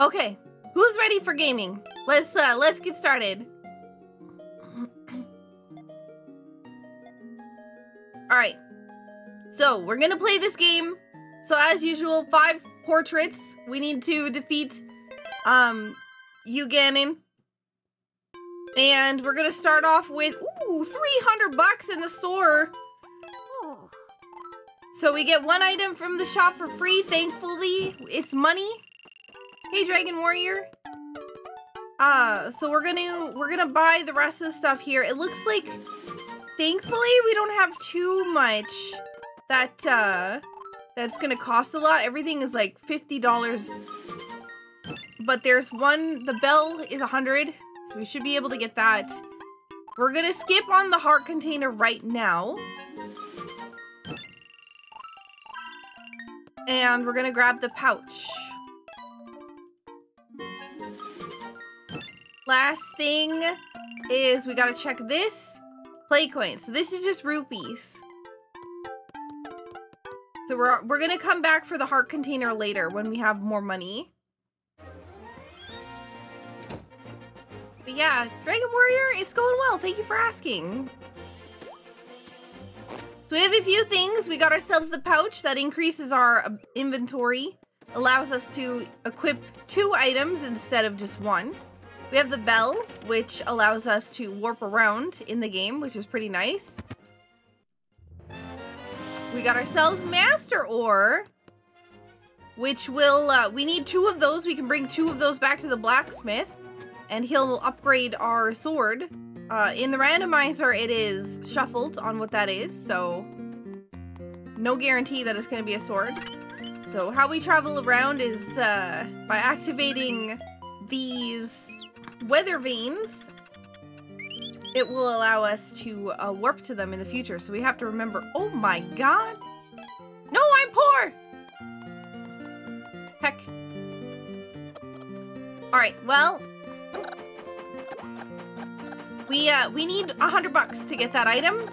Okay, who's ready for gaming? Let's get started. All right, so we're gonna play this game. So as usual, 5 portraits. We need to defeat Yuga Ganon. And we're gonna start off with, ooh, 300 bucks in the store. So we get 1 item from the shop for free, thankfully. It's money. Hey, Dragon Warrior. So we're gonna buy the rest of the stuff here. It looks like, thankfully, we don't have too much that, that's gonna cost a lot. Everything is like $50. But there's one, the bell is 100. So we should be able to get that. We're gonna skip on the heart container right now. And we're gonna grab the pouch. Last thing is we gotta check this. Play coin. So this is just rupees. So we're gonna come back for the heart container later when we have more money. But yeah, Dragon Warrior, it's going well. Thank you for asking. So we have a few things. We got ourselves the pouch that increases our inventory, allows us to equip 2 items instead of just 1. We have the bell, which allows us to warp around in the game, which is pretty nice. We got ourselves Master Ore, which will, we need 2 of those. We can bring 2 of those back to the blacksmith, and he'll upgrade our sword. In the randomizer, it is shuffled on what that is, so no guarantee that it's going to be a sword. So how we travel around is by activating these weather vanes. It will allow us to warp to them in the future, so we have to remember. Oh my god! No, I'm poor! Heck. Alright, well, we need 100 bucks to get that item.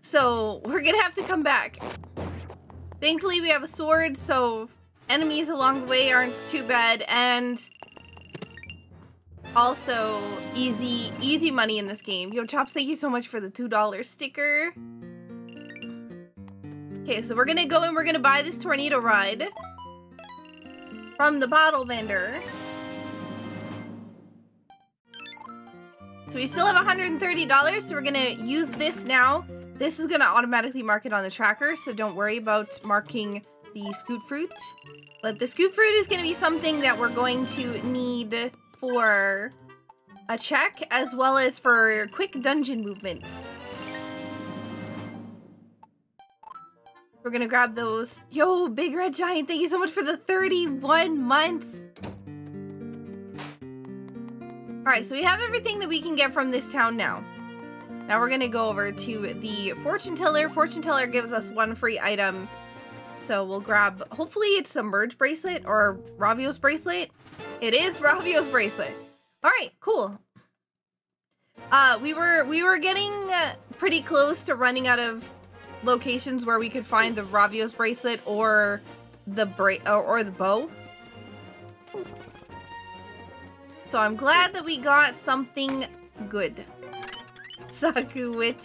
So we're gonna have to come back. Thankfully we have a sword, so enemies along the way aren't too bad, and also easy money in this game. Yo, Chops, thank you so much for the $2 sticker. Okay, so we're gonna go and we're gonna buy this tornado ride from the bottle vendor. So we still have $130, so we're gonna use this now. This is gonna automatically mark it on the tracker, so don't worry about marking the Scoot Fruit. But the Scoot Fruit is gonna be something that we're going to need for a check, as well as for quick dungeon movements. We're gonna grab those. Yo, Big Red Giant, thank you so much for the 31 months. All right, so we have everything that we can get from this town now. Now we're gonna go over to the fortune teller. Fortune teller gives us 1 free item. So we'll grab, hopefully it's the merge bracelet or Ravio's bracelet. It is Ravio's bracelet. All right, cool. We were getting pretty close to running out of locations where we could find the Ravio's bracelet or the bow. So I'm glad that we got something good. Saku Witch.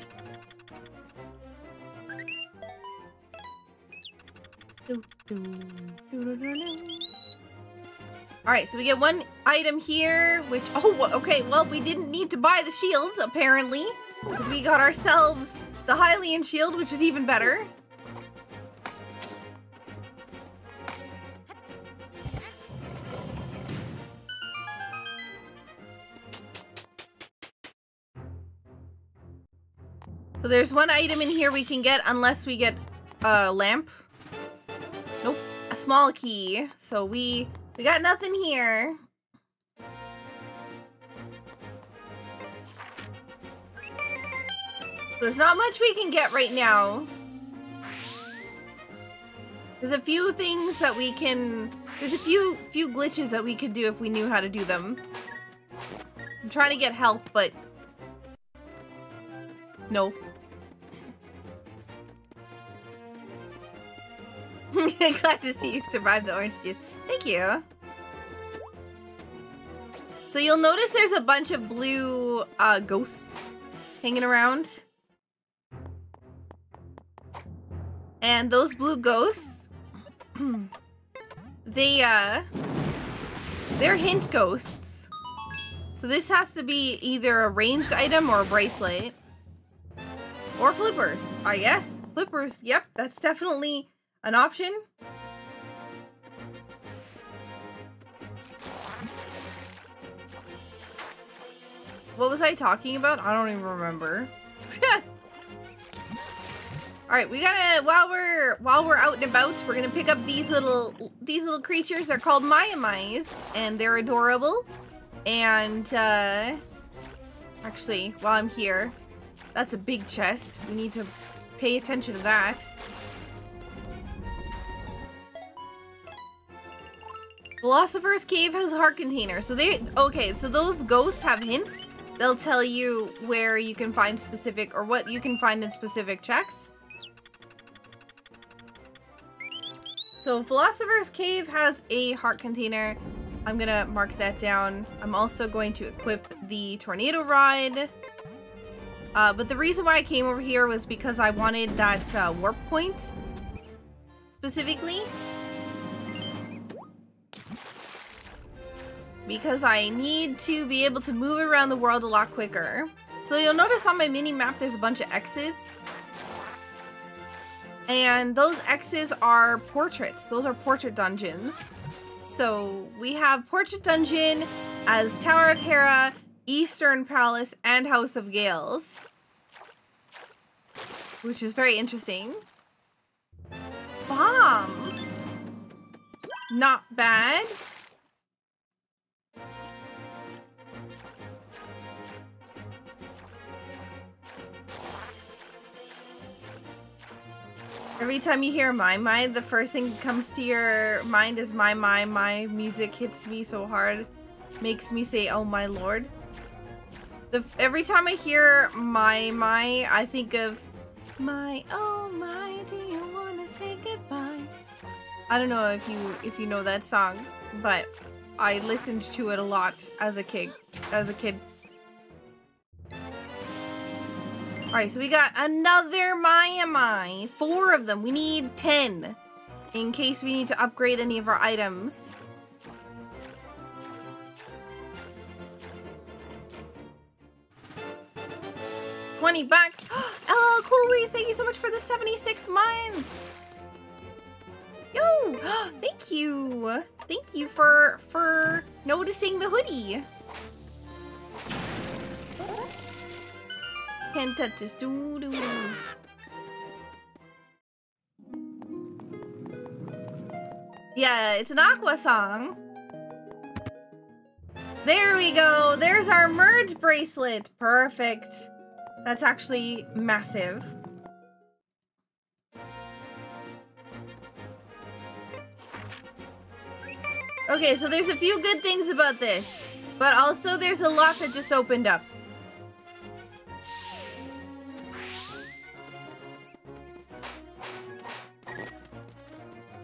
Alright, so we get 1 item here, which, oh, okay, well, we didn't need to buy the shields, apparently, because we got ourselves the Hylian shield, which is even better. So there's 1 item in here we can get, unless we get a lamp. Nope, a small key. So we got nothing here. There's not much we can get right now. There's a few things that we can, there's a few glitches that we could do if we knew how to do them. I'm trying to get health, but no. Glad to see you survived the orange juice. Thank you. So you'll notice there's a bunch of blue ghosts hanging around. And those blue ghosts, they're hint ghosts. So this has to be either a ranged item or a bracelet. Or flippers, I guess. Flippers, yep, that's definitely an option. What was I talking about? I don't even remember. All right, we gotta, while we're out and about, we're gonna pick up these little creatures. They're called Mayamais, and they're adorable. And actually, while I'm here, that's a big chest. We need to pay attention to that. Philosopher's Cave has a heart container. So so those ghosts have hints. They'll tell you where you can find specific, or what you can find in specific checks. So Philosopher's Cave has a heart container. I'm gonna mark that down. I'm also going to equip the tornado rod. But the reason why I came over here was because I wanted that warp point specifically. Because I need to be able to move around the world a lot quicker. So you'll notice on my mini map there's a bunch of X's. And those X's are portraits. Those are portrait dungeons. So we have Portrait Dungeon as Tower of Hera, Eastern Palace, and House of Gales. Which is very interesting. Bombs! Not bad. Every time you hear my, the first thing that comes to your mind is my music hits me so hard, makes me say, oh my lord. Every time I hear my, I think of my, oh my, do you wanna say goodbye? I don't know if you know that song, but I listened to it a lot as a kid. Alright, so we got another Mayamai. 4 of them. We need 10 in case we need to upgrade any of our items. $20. LL Cool Breeze, thank you so much for the 76 months. Yo, thank you. Thank you for noticing the hoodie. Can't touch this. Doo-doo. Yeah, it's an Aqua song. There we go. There's our merge bracelet. Perfect. That's actually massive. Okay, so there's a few good things about this, but also there's a lot that just opened up.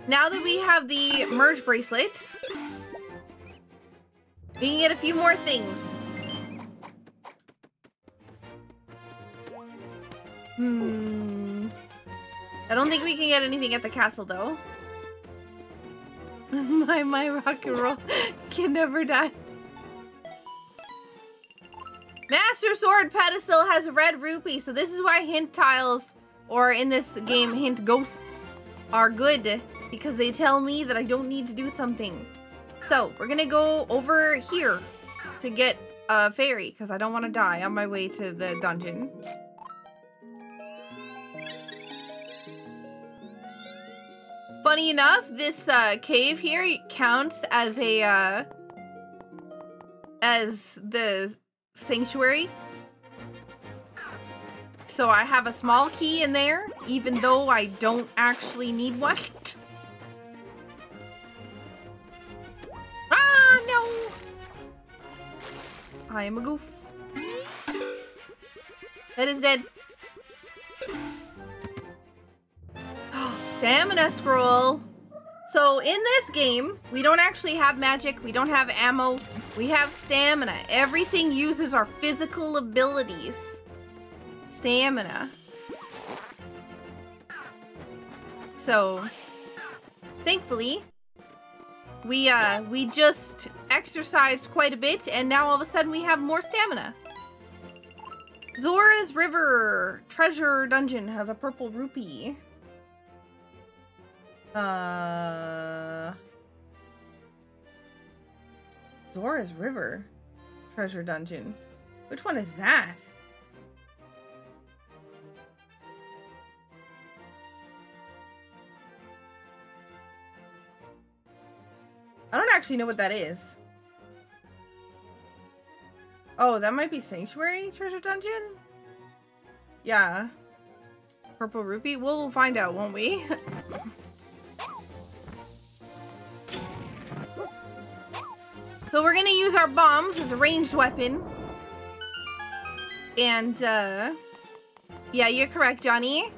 Now that we have the merge bracelet, we can get a few more things. I don't think we can get anything at the castle, though. My rock and roll can never die. Master Sword Pedestal has a red rupee, so this is why hint tiles, or in this game, hint ghosts, are good. Because they tell me that I don't need to do something. So, we're gonna go over here to get a fairy, because I don't want to die on my way to the dungeon. Funny enough, this cave here counts as a as the sanctuary. So I have a small key in there, even though I don't actually need one. Ah, no! I am a goof. That is dead. Stamina scroll. So in this game, we don't actually have magic, we don't have ammo, we have stamina. Everything uses our physical abilities. Stamina. So, thankfully, we just exercised quite a bit, and now all of a sudden we have more stamina. Zora's River Treasure Dungeon has a purple rupee. Zora's River Treasure Dungeon. Which one is that? I don't actually know what that is. Oh, that might be Sanctuary Treasure Dungeon? Yeah. Purple Rupee? We'll find out, won't we? So we're gonna use our bombs as a ranged weapon. And, yeah, you're correct, Johnny.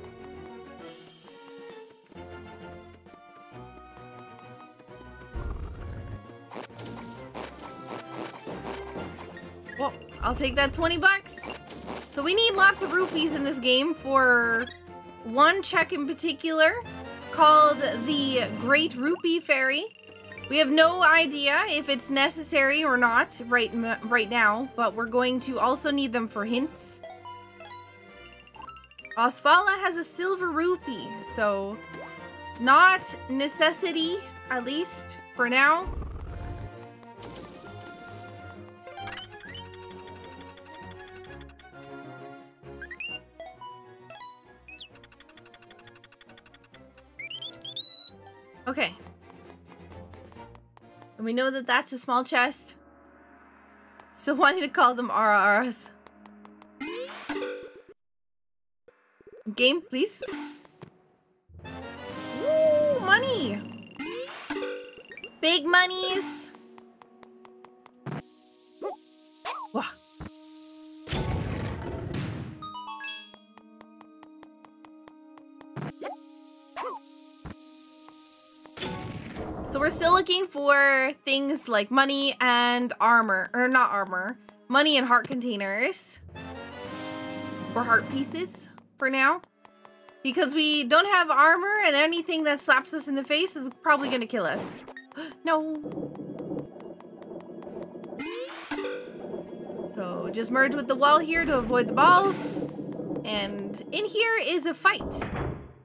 Well, I'll take that 20 bucks. So we need lots of rupees in this game for one check in particular. It's called the Great Rupee Fairy. We have no idea if it's necessary or not right now, but we're going to also need them for hints. Osfala has a silver rupee, so not necessity, at least for now. Okay. And we know that that's a small chest. Still wanting to call them RRs. Game, please. Ooh, money! Big monies! Whoa. So we're still looking for things like money and armor, or not armor, money and heart containers, or heart pieces for now, because we don't have armor and anything that slaps us in the face is probably gonna kill us. No. So just merge with the wall here to avoid the balls, and in here is a fight.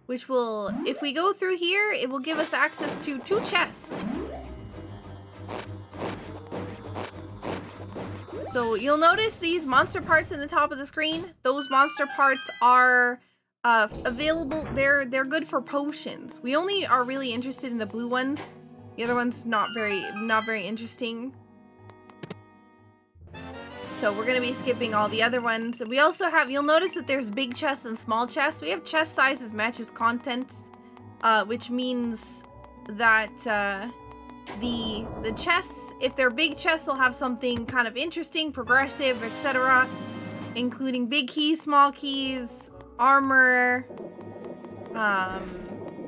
Which will, if we go through here, it will give us access to 2 chests. So you'll notice these monster parts in the top of the screen. Those monster parts are available. They're good for potions. We only are really interested in the blue ones. The other ones not very interesting. So we're going to be skipping all the other ones. We also have, you'll notice that there's big chests and small chests. We have chest sizes matches contents, which means that the chests, if they're big chests, they'll have something kind of interesting, progressive, etc. Including big keys, small keys, armor,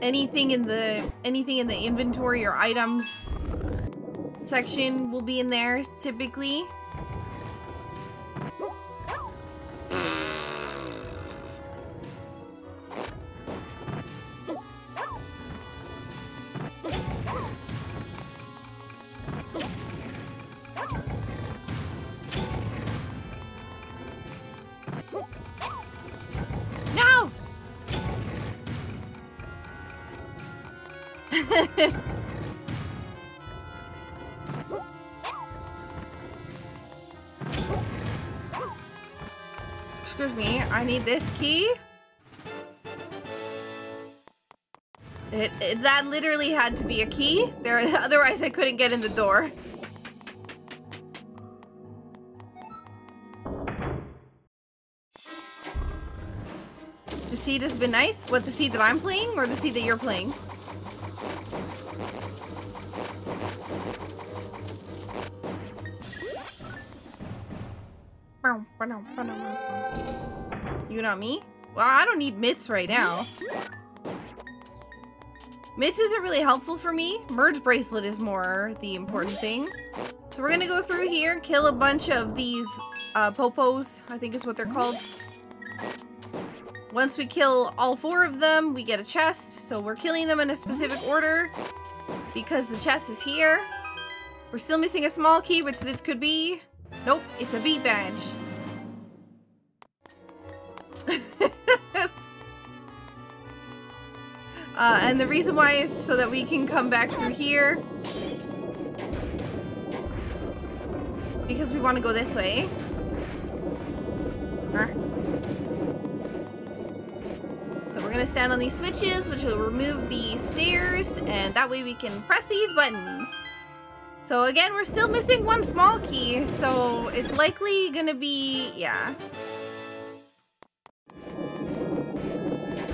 anything in the inventory or items section will be in there typically. No! Excuse me, I need this key. That literally had to be a key. There, otherwise I couldn't get in the door. The seed has been nice. What, the seed that I'm playing or the seed that you're playing? You, not me? Well, I don't need mitts right now. Mitts isn't really helpful for me. Merge bracelet is more the important thing. So we're gonna go through here and kill a bunch of these popos, I think is what they're called. Once we kill all four of them, we get a chest. So we're killing them in a specific order because the chest is here. We're still missing a small key, which this could be. Nope, it's a bee badge. And the reason why is so that we can come back through here. Because we want to go this way. So we're going to stand on these switches, which will remove the stairs, and that way we can press these buttons. So again, we're still missing one small key, so it's likely going to be, yeah.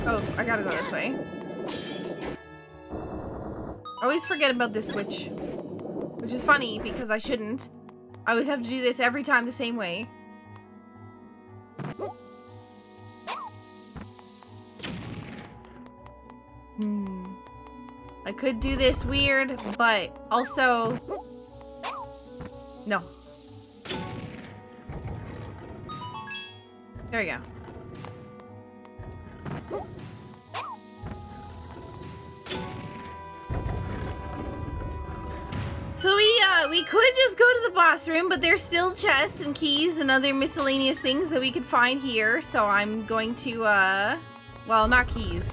Oh, I gotta go this way. I always forget about this switch, which is funny because I shouldn't. I always have to do this every time the same way. I could do this weird, but also... No. There we go. So we could just go to the boss room, but there's still chests and keys and other miscellaneous things that we could find here. So I'm going to, well, not keys.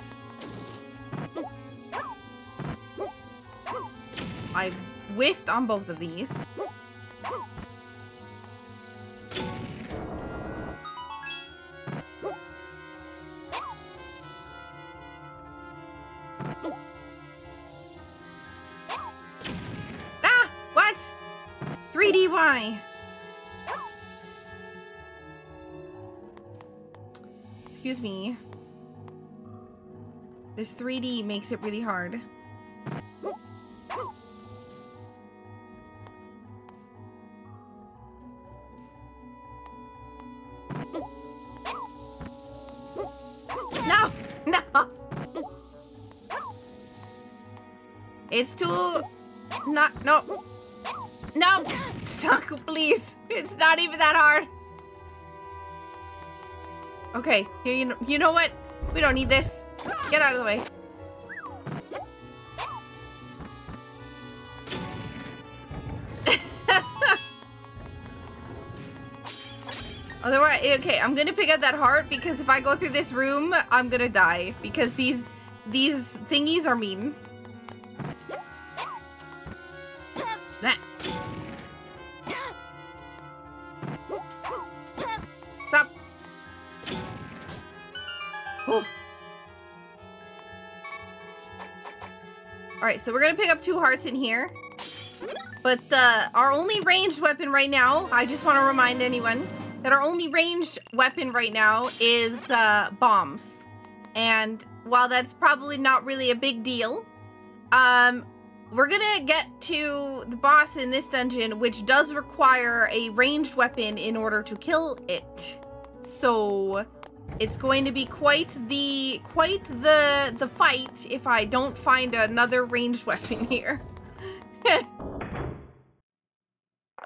I whiffed on both of these. Excuse me. This 3D makes it really hard. No! No! It's too... Not... No! No! Suck, please! It's not even that hard! Okay, here you know what? We don't need this. Get out of the way. Otherwise, okay, I'm gonna pick up that heart because if I go through this room, I'm gonna die. Because these thingies are mean. Alright, so we're gonna pick up two hearts in here. But our only ranged weapon right now, I just want to remind anyone that our only ranged weapon right now is bombs. And while that's probably not really a big deal, we're gonna get to the boss in this dungeon, which does require a ranged weapon in order to kill it. So it's going to be quite the fight if I don't find another ranged weapon here.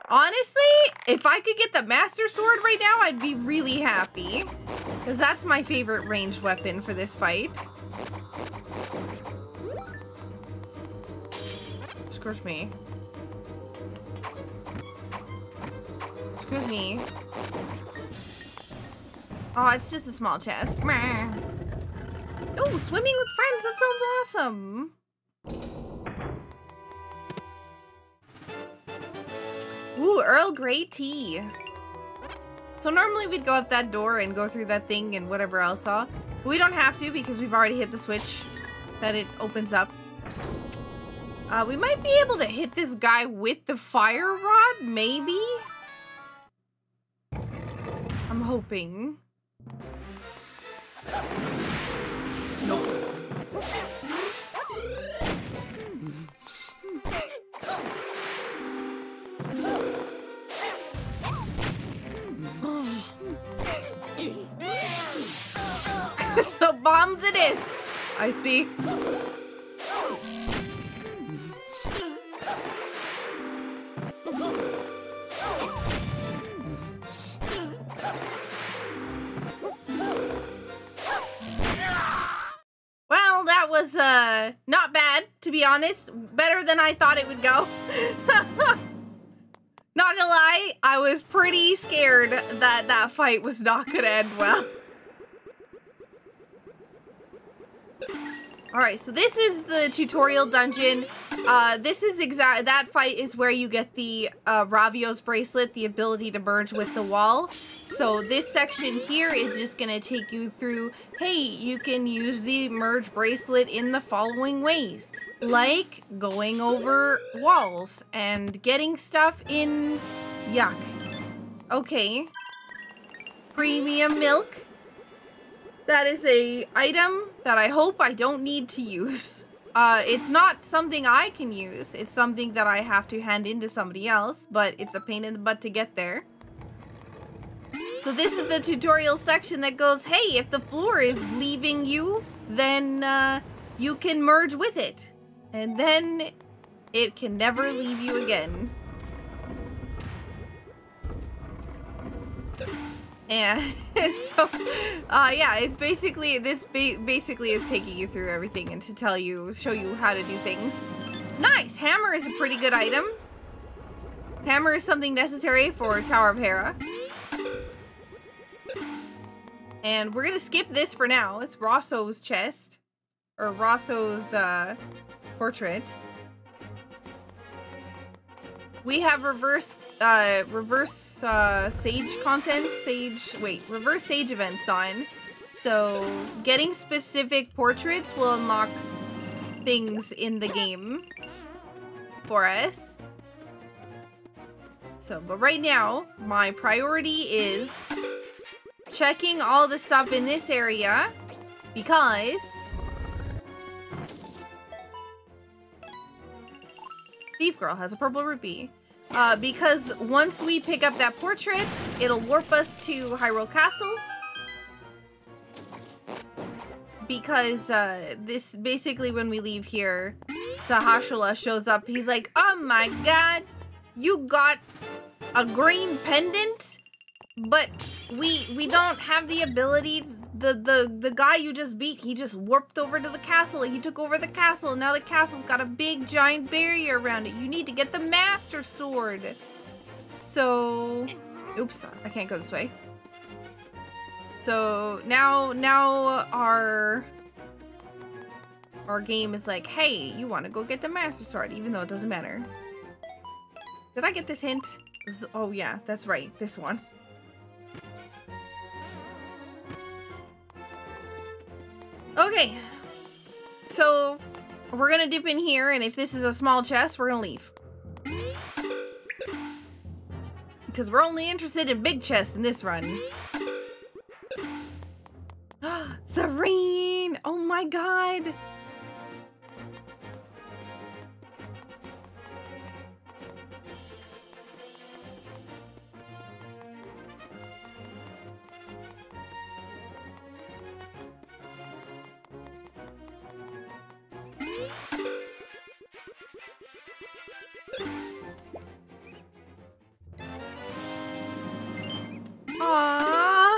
Honestly, if I could get the Master Sword right now, I'd be really happy. Because that's my favorite ranged weapon for this fight. Excuse me. Excuse me. Oh, it's just a small chest. Oh, swimming with friends. That sounds awesome. Ooh, Earl Grey tea. So normally we'd go up that door and go through that thing and whatever else saw. But we don't have to because we've already hit the switch that it opens up. We might be able to hit this guy with the fire rod, maybe? I'm hoping. Nope. So bombs it is. I see. was not bad, to be honest. Better than I thought it would go. Not gonna lie, I was pretty scared that that fight was not gonna end well. Alright, so this is the tutorial dungeon. This is that fight is where you get the Ravio's bracelet, the ability to merge with the wall. So this section here is just gonna take you through, hey, you can use the merge bracelet in the following ways. Like going over walls and getting stuff in, yuck. Okay. Premium milk. That is a item that I hope I don't need to use. It's not something I can use. It's something that I have to hand in to somebody else, but it's a pain in the butt to get there. So this is the tutorial section that goes, hey, if the floor is leaving you, then you can merge with it. And then it can never leave you again. And so, yeah, it's basically, this basically is taking you through everything and to tell you, show you how to do things. Nice! Hammer is a pretty good item. Hammer is something necessary for Tower of Hera. And we're gonna skip this for now. It's Rosso's chest. Or Rosso's, portrait. We have reverse sage events on. So, getting specific portraits will unlock things in the game for us. So, but right now, my priority is checking all the stuff in this area because Thief Girl has a purple rupee. Because once we pick up that portrait, it'll warp us to Hyrule Castle. Because, this, basically when we leave here, Sahasrahla shows up. He's like, oh my god, you got a green pendant? But we don't have the ability, the guy you just beat, he just warped over to the castle, he took over the castle, and now the castle's got a big giant barrier around it. You need to get the Master Sword. So, oops, I can't go this way. So, now our game is like, hey, you want to go get the Master Sword, even though it doesn't matter. Did I get this hint? Oh yeah, that's right, this one. Okay, so we're gonna dip in here, and if this is a small chest, we're gonna leave. Because we're only interested in big chests in this run. Serene! Oh my god! Aww.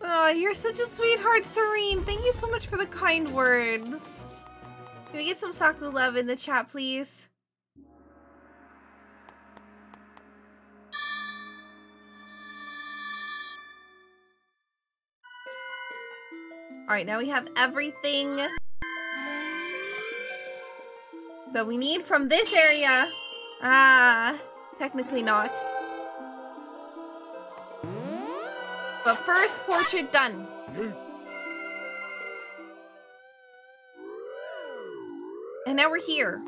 Oh, you're such a sweetheart, Serene. Thank you so much for the kind words. Can we get some Saku love in the chat, please? Alright, now we have everything that we need from this area. Ah, technically not. But first, portrait done. And now we're here.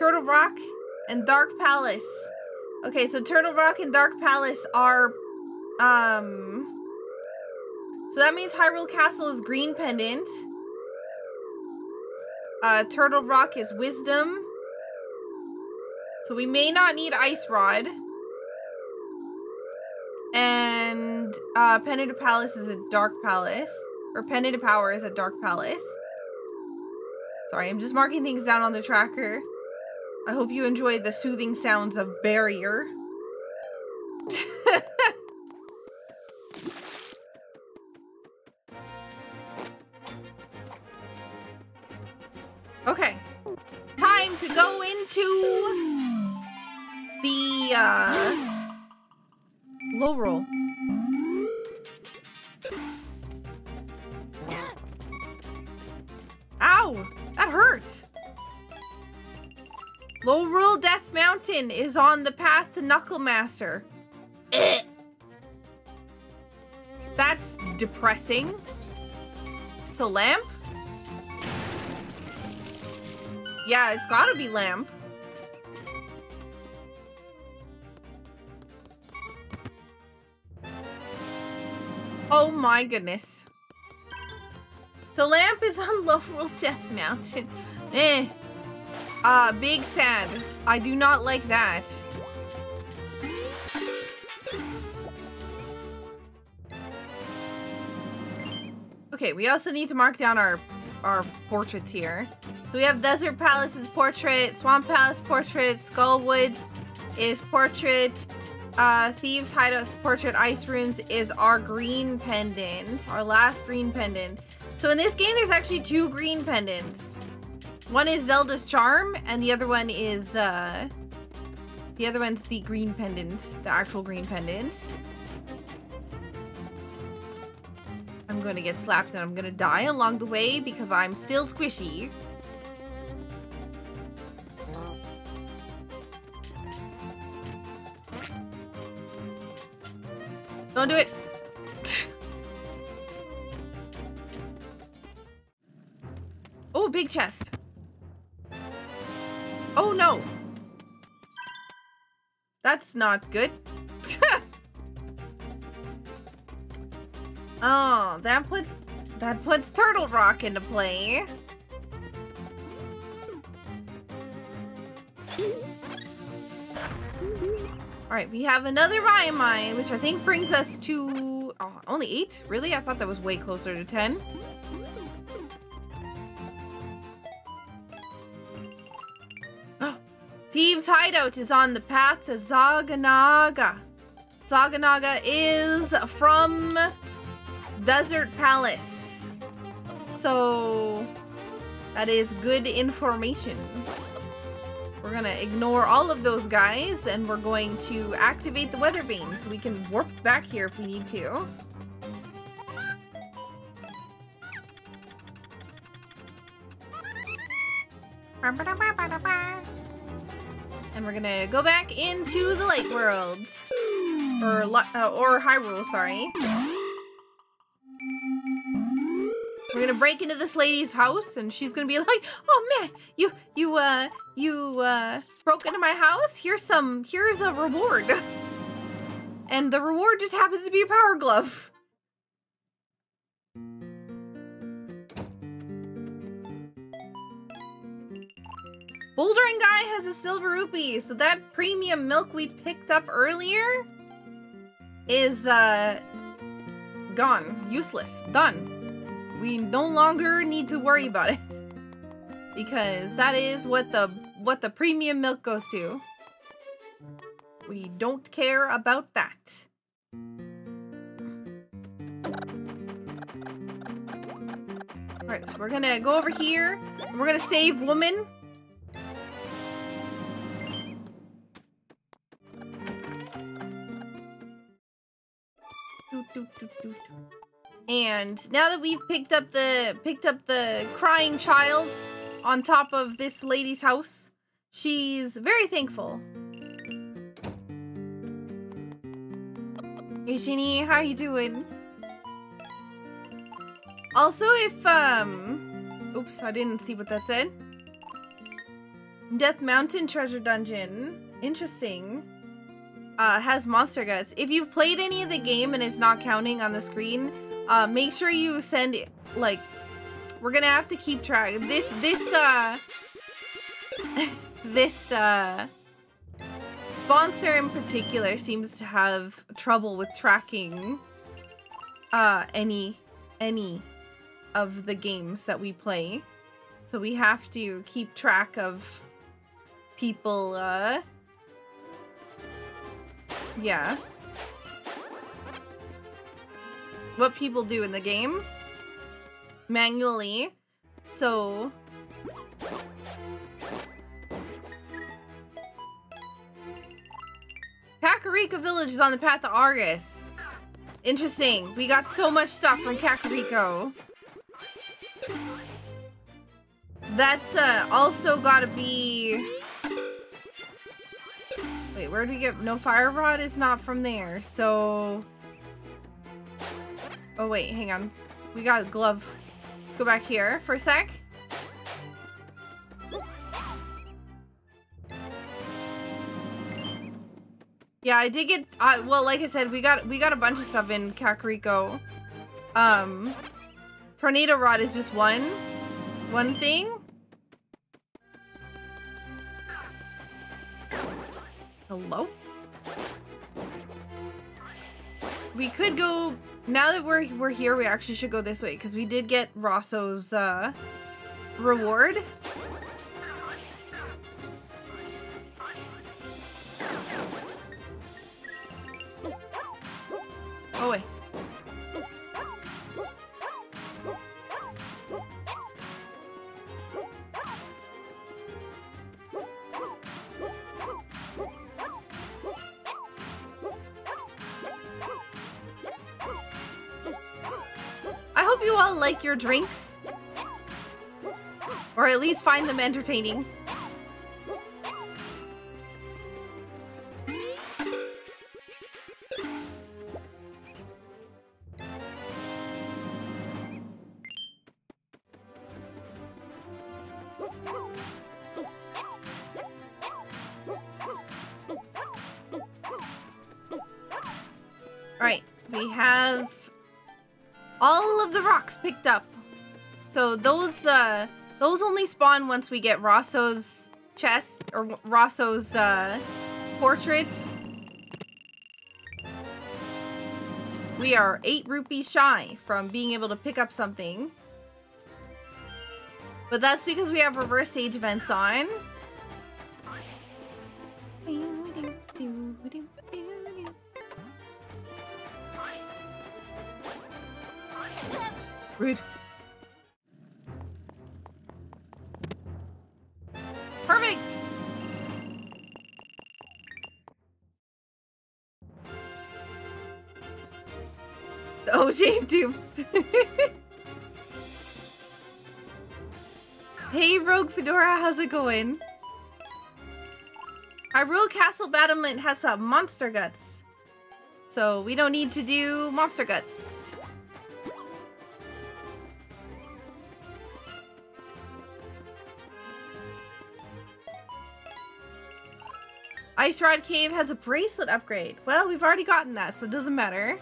Turtle Rock and Dark Palace. Okay, so Turtle Rock and Dark Palace are, so that means Hyrule Castle is green pendant. Turtle Rock is wisdom. So we may not need Ice Rod. And Pendant of Palace is a Dark Palace. Or Pendant of Power is a Dark Palace. Sorry, I'm just marking things down on the tracker. I hope you enjoyed the soothing sounds of barrier. Okay. Time to go into the Lorule. Ow! That hurt! Lorule Death Mountain is on the path to Knuckle Master. That's depressing. So Lamp? Yeah, it's gotta be Lamp. Oh my goodness. So Lamp is on Lorule Death Mountain. Eh. Big sad. I do not like that. Okay, we also need to mark down our portraits here. So we have Desert Palace's portrait, Swamp Palace portrait, Skullwoods is portrait, Thieves Hideout's portrait, Ice Runes is our green pendant, our last green pendant. So in this game, there's actually two green pendants. One is Zelda's charm, and the other one is the other one's the green pendant, the actual green pendant. I'm going to get slapped and I'm going to die along the way because I'm still squishy. Don't do it. Oh, big chest. Oh no. That's not good. Oh, that puts Turtle Rock into play. Alright, we have another Ryamai, which I think brings us to... Oh, only 8? Really? I thought that was way closer to 10. Thieves Hideout is on the path to Zaganaga. Zaganaga is from... Desert Palace. So that is good information. We're gonna ignore all of those guys and we're going to activate the weather beam so we can warp back here if we need to. And we're gonna go back into the light world. Or Hyrule, sorry. We're gonna break into this lady's house and she's gonna be like, oh man, you broke into my house? Here's a reward. And the reward just happens to be a power glove. Bouldering guy has a silver rupee, so that premium milk we picked up earlier is gone. Useless. Done. We no longer need to worry about it because that is what the premium milk goes to. We don't care about that. All right, so we're gonna go over here. And we're gonna save woman. And now that we've picked up the crying child on top of this lady's house, she's very thankful. Hey Shinny, how you doing? Also, if oops, I didn't see what that said. Death Mountain Treasure Dungeon, interesting. Has monster guts. If you've played any of the game and it's not counting on the screen. Make sure you send, like, we're gonna have to keep track. This sponsor in particular seems to have trouble with tracking, any of the games that we play. So we have to keep track of people, yeah. What people do in the game. Manually. So... Kakariko Village is on the path to Argus. Interesting. We got so much stuff from Kakariko. That's also gotta be... Wait, where do we get... No, Fire Rod is not from there, so... Oh wait, hang on. We got a glove. Let's go back here for a sec. Yeah, I did get, well, like I said, we got a bunch of stuff in Kakariko. Tornado Rod is just one thing. Hello? We could go, now that we're here, we actually should go this way, because we did get Rosso's, reward. Oh, wait. I hope you all like your drinks. Or at least find them entertaining. Picked up. So those only spawn once we get Rosso's chest or Rosso's portrait. We are 8 rupees shy from being able to pick up something. But that's because we have reverse stage events on. Rude. Perfect. Oh, shame too. Hey, Rogue Fedora, how's it going? Hyrule Castle Battlement has some monster guts, so we don't need to do monster guts. Ice Rod Cave has a bracelet upgrade. Well, we've already gotten that, so it doesn't matter.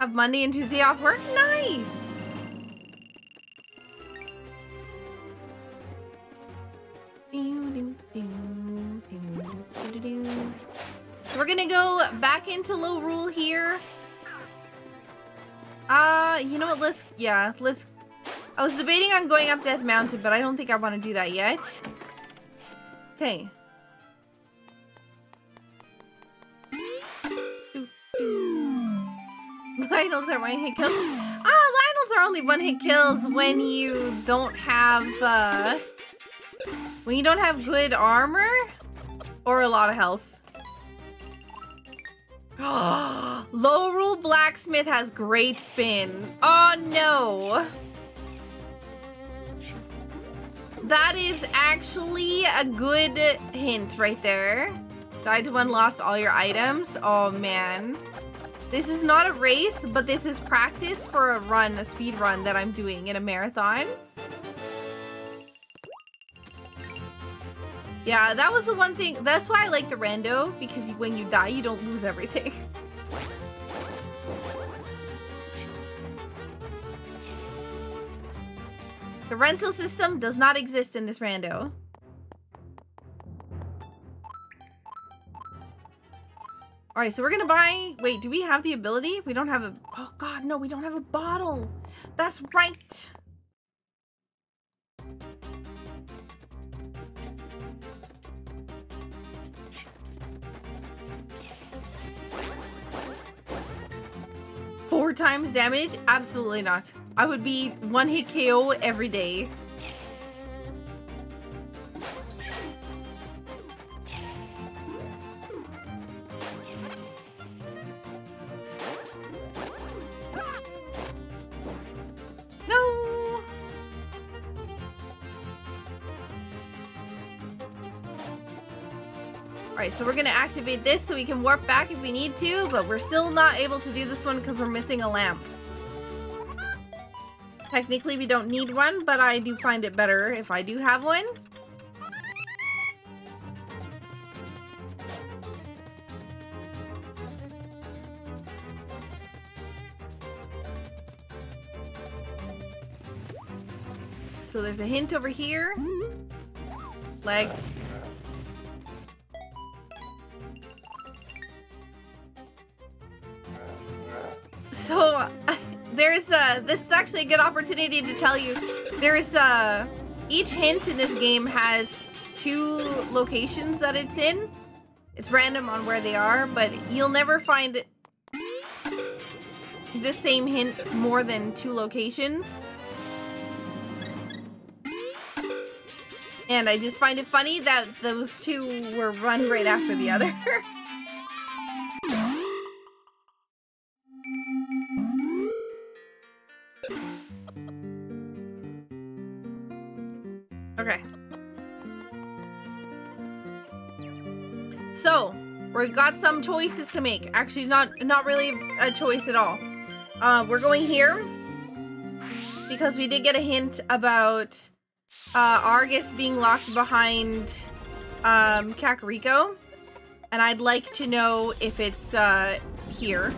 Have Monday and Tuesday off work? Nice! So we're gonna go back into Lorule here. You know what, let's... I was debating on going up Death Mountain, but I don't think I want to do that yet. Okay. Lionels are one-hit kills. Ah, Lionels are only one-hit kills when you don't have, good armor or a lot of health. Lorule Blacksmith has great spin. Oh, no. That is actually a good hint right there. Died to one, lost all your items. Oh, man. This is not a race, but this is practice for a run, a speed run that I'm doing in a marathon. Yeah, that was the one thing. That's why I like the rando, because when you die, you don't lose everything. The rental system does not exist in this rando. Alright, so we're gonna buy... Wait, do we have the ability? We don't have a... Oh god, no, we don't have a bottle! That's right! 4 times damage? Absolutely not. I would be 1-hit KO every day. Alright, so we're gonna activate this so we can warp back if we need to, but we're still not able to do this one because we're missing a lamp. Technically we don't need one, but I do find it better if I do have one. So there's a hint over here. Leg. So, this is actually a good opportunity to tell you, each hint in this game has 2 locations that it's in. It's random on where they are, but you'll never find the same hint more than 2 locations. And I just find it funny that those 2 were run right after the other. Okay. So, we've got some choices to make. Actually, not really a choice at all. We're going here because we did get a hint about Argus being locked behind Kakariko, and I'd like to know if it's here.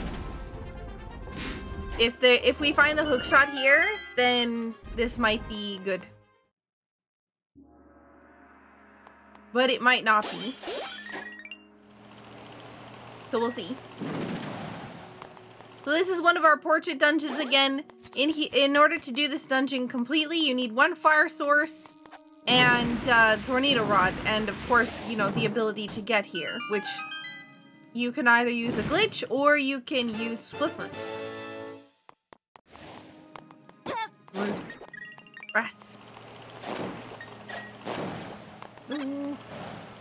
If we find the hookshot here, then this might be good. But it might not be. So we'll see. So this is one of our portrait dungeons again. In order to do this dungeon completely, you need 1 fire source and tornado rod. And of course, you know, the ability to get here, which you can either use a glitch or you can use flippers. Rats. No,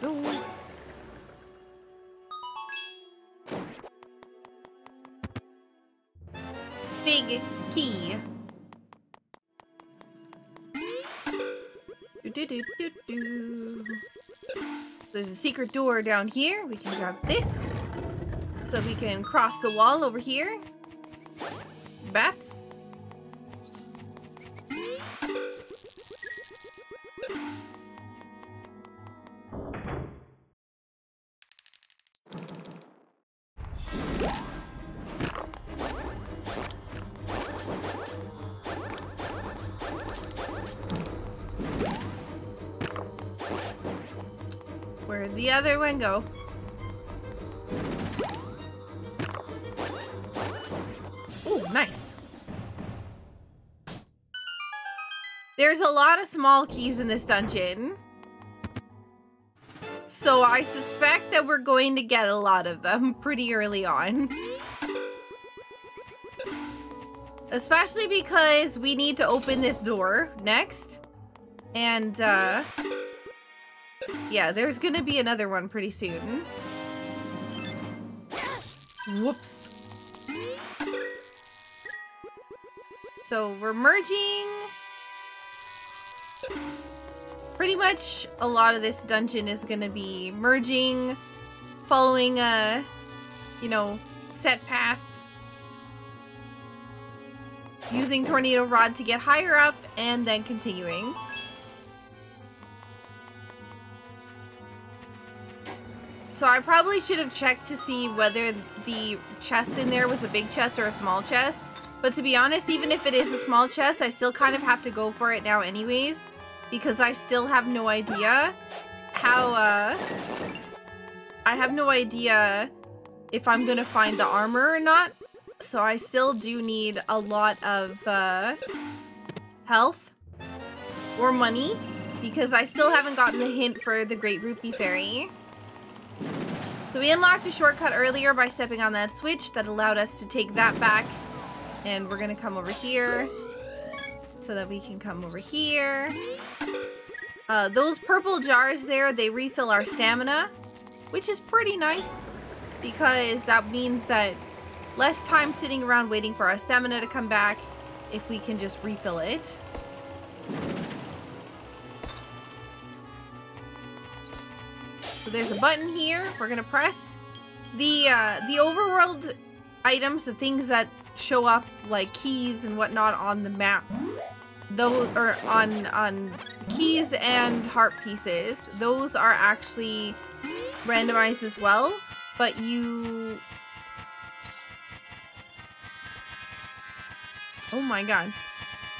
no. Big key. There's a secret door down here. We can grab this so we can cross the wall over here. Bats. Where'd the other one go? Ooh, nice. There's a lot of small keys in this dungeon. So I suspect that we're going to get a lot of them pretty early on. Especially because we need to open this door next. And, yeah, there's gonna be another one pretty soon. Whoops. So we're merging pretty much a lot of this dungeon is gonna be merging, following a, you know, set path, using tornado rod to get higher up, and then continuing. So I probably should have checked to see whether the chest in there was a big chest or a small chest, but to be honest, even if it is a small chest, I still kind of have to go for it now anyways, because I still have no idea how, I have no idea if I'm gonna find the armor or not. So I still do need a lot of, health or money, because I still haven't gotten the hint for the Great Rupee Fairy. So we unlocked a shortcut earlier by stepping on that switch that allowed us to take that back And we're gonna come over here so that we can come over here. Those purple jars there, they refill our stamina, which is pretty nice because that means that less time sitting around waiting for our stamina to come back if we can just refill it. So there's a button here. We're gonna press the overworld items, the things that show up like keys and whatnot on the map. Those are on keys and heart pieces. Those are actually randomized as well, but you... Oh my god.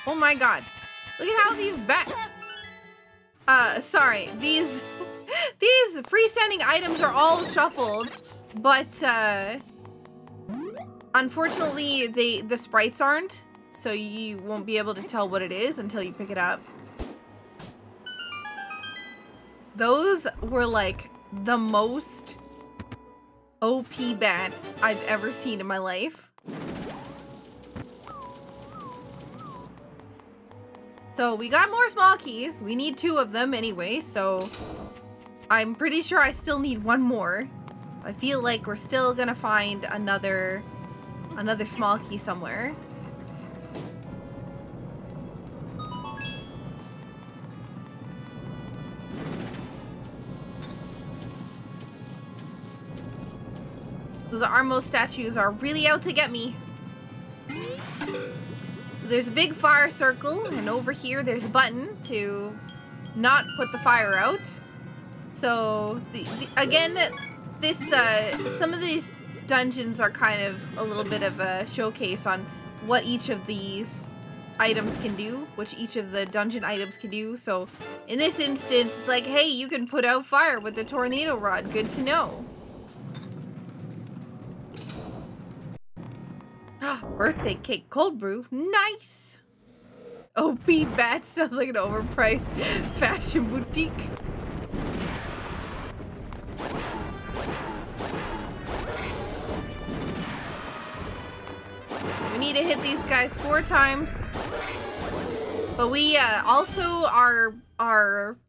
Oh my god. Look at how these bats... Sorry. These... These freestanding items are all shuffled, but unfortunately the sprites aren't, so you won't be able to tell what it is until you pick it up. Those were like the most OP bats I've ever seen in my life. So we got more small keys. We need 2 of them anyway, so... I'm pretty sure I still need 1 more. I feel like we're still gonna find another small key somewhere. Those Armo statues are really out to get me. So there's a big fire circle, and over here there's a button to not put the fire out. So, again, this some of these dungeons are kind of a little bit of a showcase on what each of these items can do, which each of the dungeon items can do. So, in this instance, it's like, hey, you can put out fire with the tornado rod. Good to know. Birthday cake cold brew. Nice! OP bat sounds like an overpriced fashion boutique. We need to hit these guys 4 times, but we also our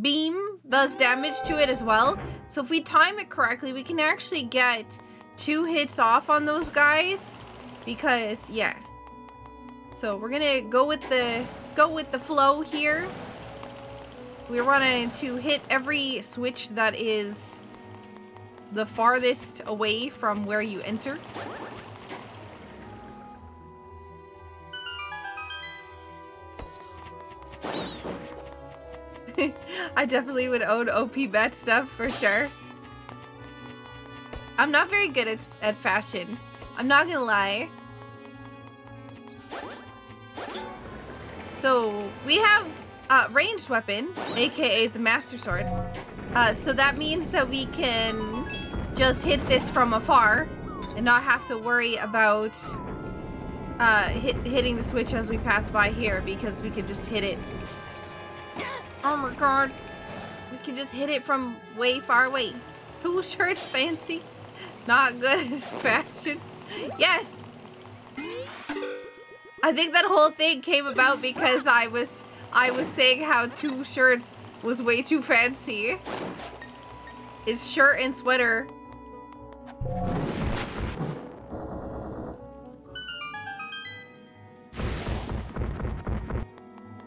beam does damage to it as well. So if we time it correctly, we can actually get 2 hits off on those guys. Because yeah, so we're gonna go with the flow here. We're wanting to hit every switch that is the farthest away from where you enter. I definitely would own OP bat stuff for sure. I'm not very good at fashion. I'm not gonna lie. So we have ranged weapon, aka the Master Sword. So that means that we can just hit this from afar and not have to worry about hitting the switch as we pass by here, because we can just hit it. Oh my god. We can just hit it from way far away. Two shirts fancy. Not good fashion. Yes! I think that whole thing came about because I was saying how 2 shirts was way too fancy. It's shirt and sweater.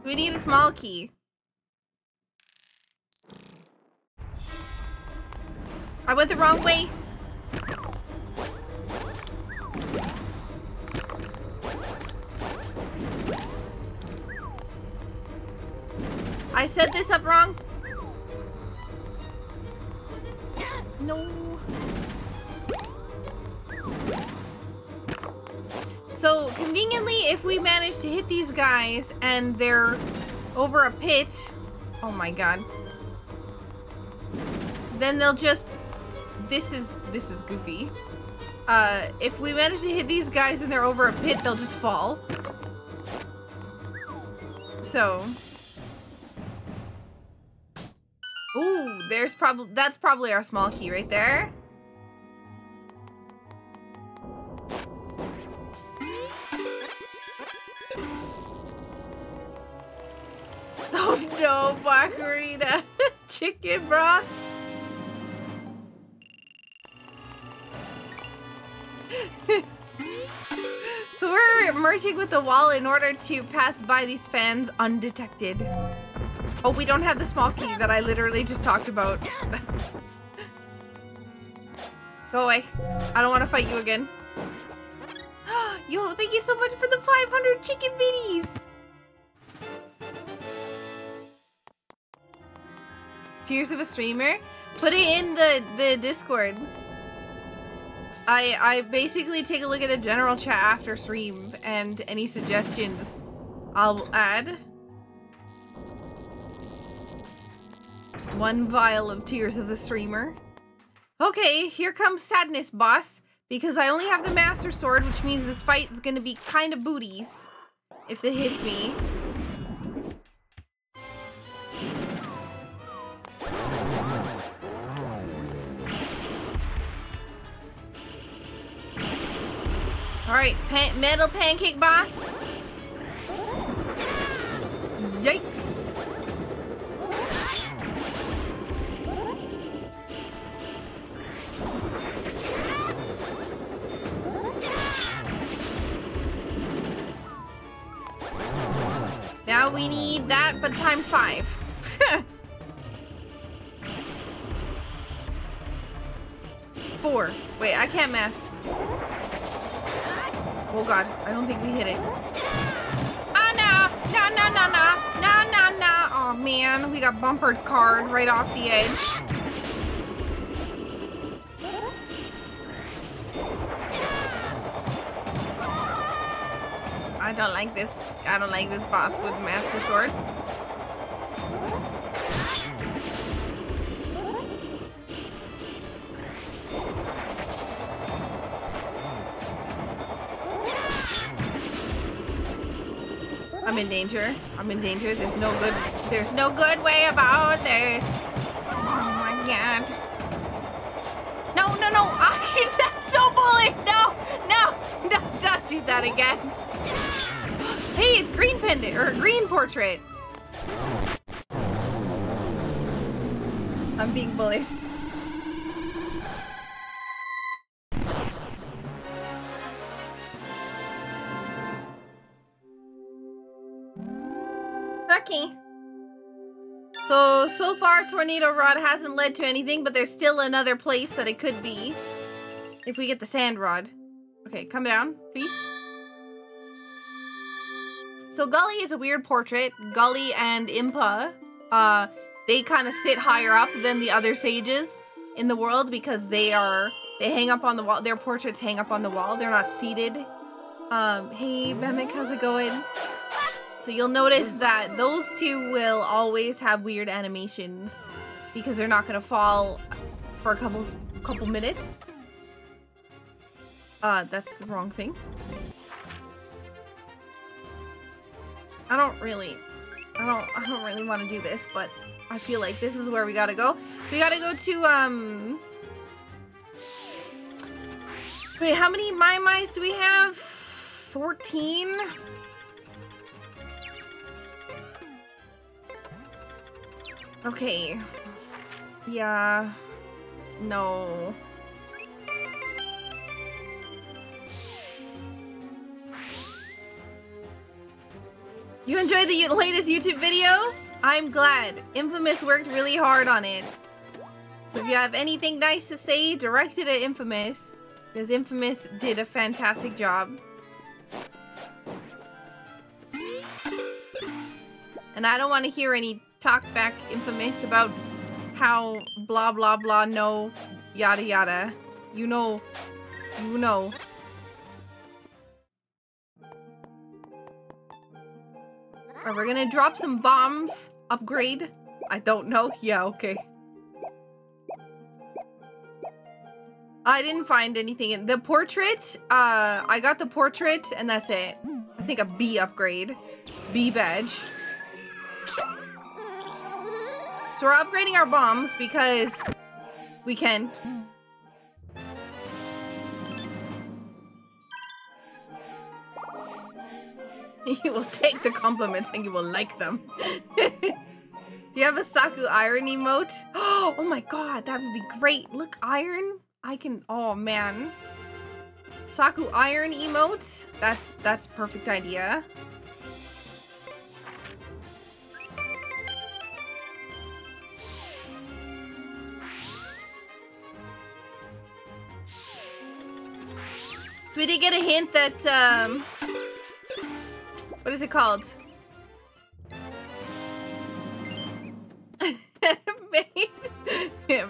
We need a small key. I went the wrong way. I set this up wrong. No. So conveniently, if we manage to hit these guys and they're over a pit, oh my god, then they'll just... This is goofy. If we manage to hit these guys and they're over a pit, they'll just fall. So... Ooh, that's probably our small key right there. no, Macarena. Chicken broth. So we're merging with the wall in order to pass by these fans undetected. Oh, we don't have the small key that I literally just talked about. Go away. I don't want to fight you again. Yo, thank you so much for the 500 chicken biddies! Tears of a streamer? Put it in the Discord. I basically take a look at the general chat after stream, and any suggestions I'll add. One vial of tears of the streamer. Okay, here comes sadness, boss. Because I only have the Master Sword, which means this fight is gonna be kind of booties. If it hits me. Alright, metal pancake boss. Yikes. Now we need that, but times 5. Four. Wait, I can't math. Oh god, I don't think we hit it. Ah, no! No, no, no, no! No, no, no! Oh man, we got bumpered card right off the edge. I don't like this. I don't like this boss with Master Sword. I'm in danger. I'm in danger. There's no good way about this. Oh my god. No, no, no. Oh, that's so bullying. No, no, no. Don't do that again. Hey, it's green pendant, or green portrait. I'm being bullied. Lucky. So far, Tornado Rod hasn't led to anything, but there's still another place that it could be. If we get the Sand Rod. Okay, come down, please. So Gully is a weird portrait. Gully and Impa, they kind of sit higher up than the other sages in the world because they hang up on the wall. Their portraits hang up on the wall. They're not seated. Hey, Bemek, how's it going? So you'll notice that those two will always have weird animations because they're not gonna fall for a couple minutes. That's the wrong thing. I don't really want to do this, but I feel like this is where we gotta go. We gotta go to, wait, how many Mai Mai's do we have? 14? Okay. Yeah. No. You enjoyed the latest YouTube video? I'm glad. Infamous worked really hard on it. So if you have anything nice to say, direct it at Infamous. Because Infamous did a fantastic job. And I don't want to hear any talk back, Infamous, about how blah blah blah no yada yada. You know. You know. Alright, we're gonna drop some bombs. Upgrade? I don't know. Yeah, okay. I didn't find anything in the portrait. I got the portrait and that's it. I think a B upgrade. B badge. So we're upgrading our bombs because we can. You will take the compliments and you will like them. Do you have a Saku Iron emote? Oh my god, that would be great. Look, Iron. I can, oh man. Saku Iron emote? That's a perfect idea. So we did get a hint that, what is it called?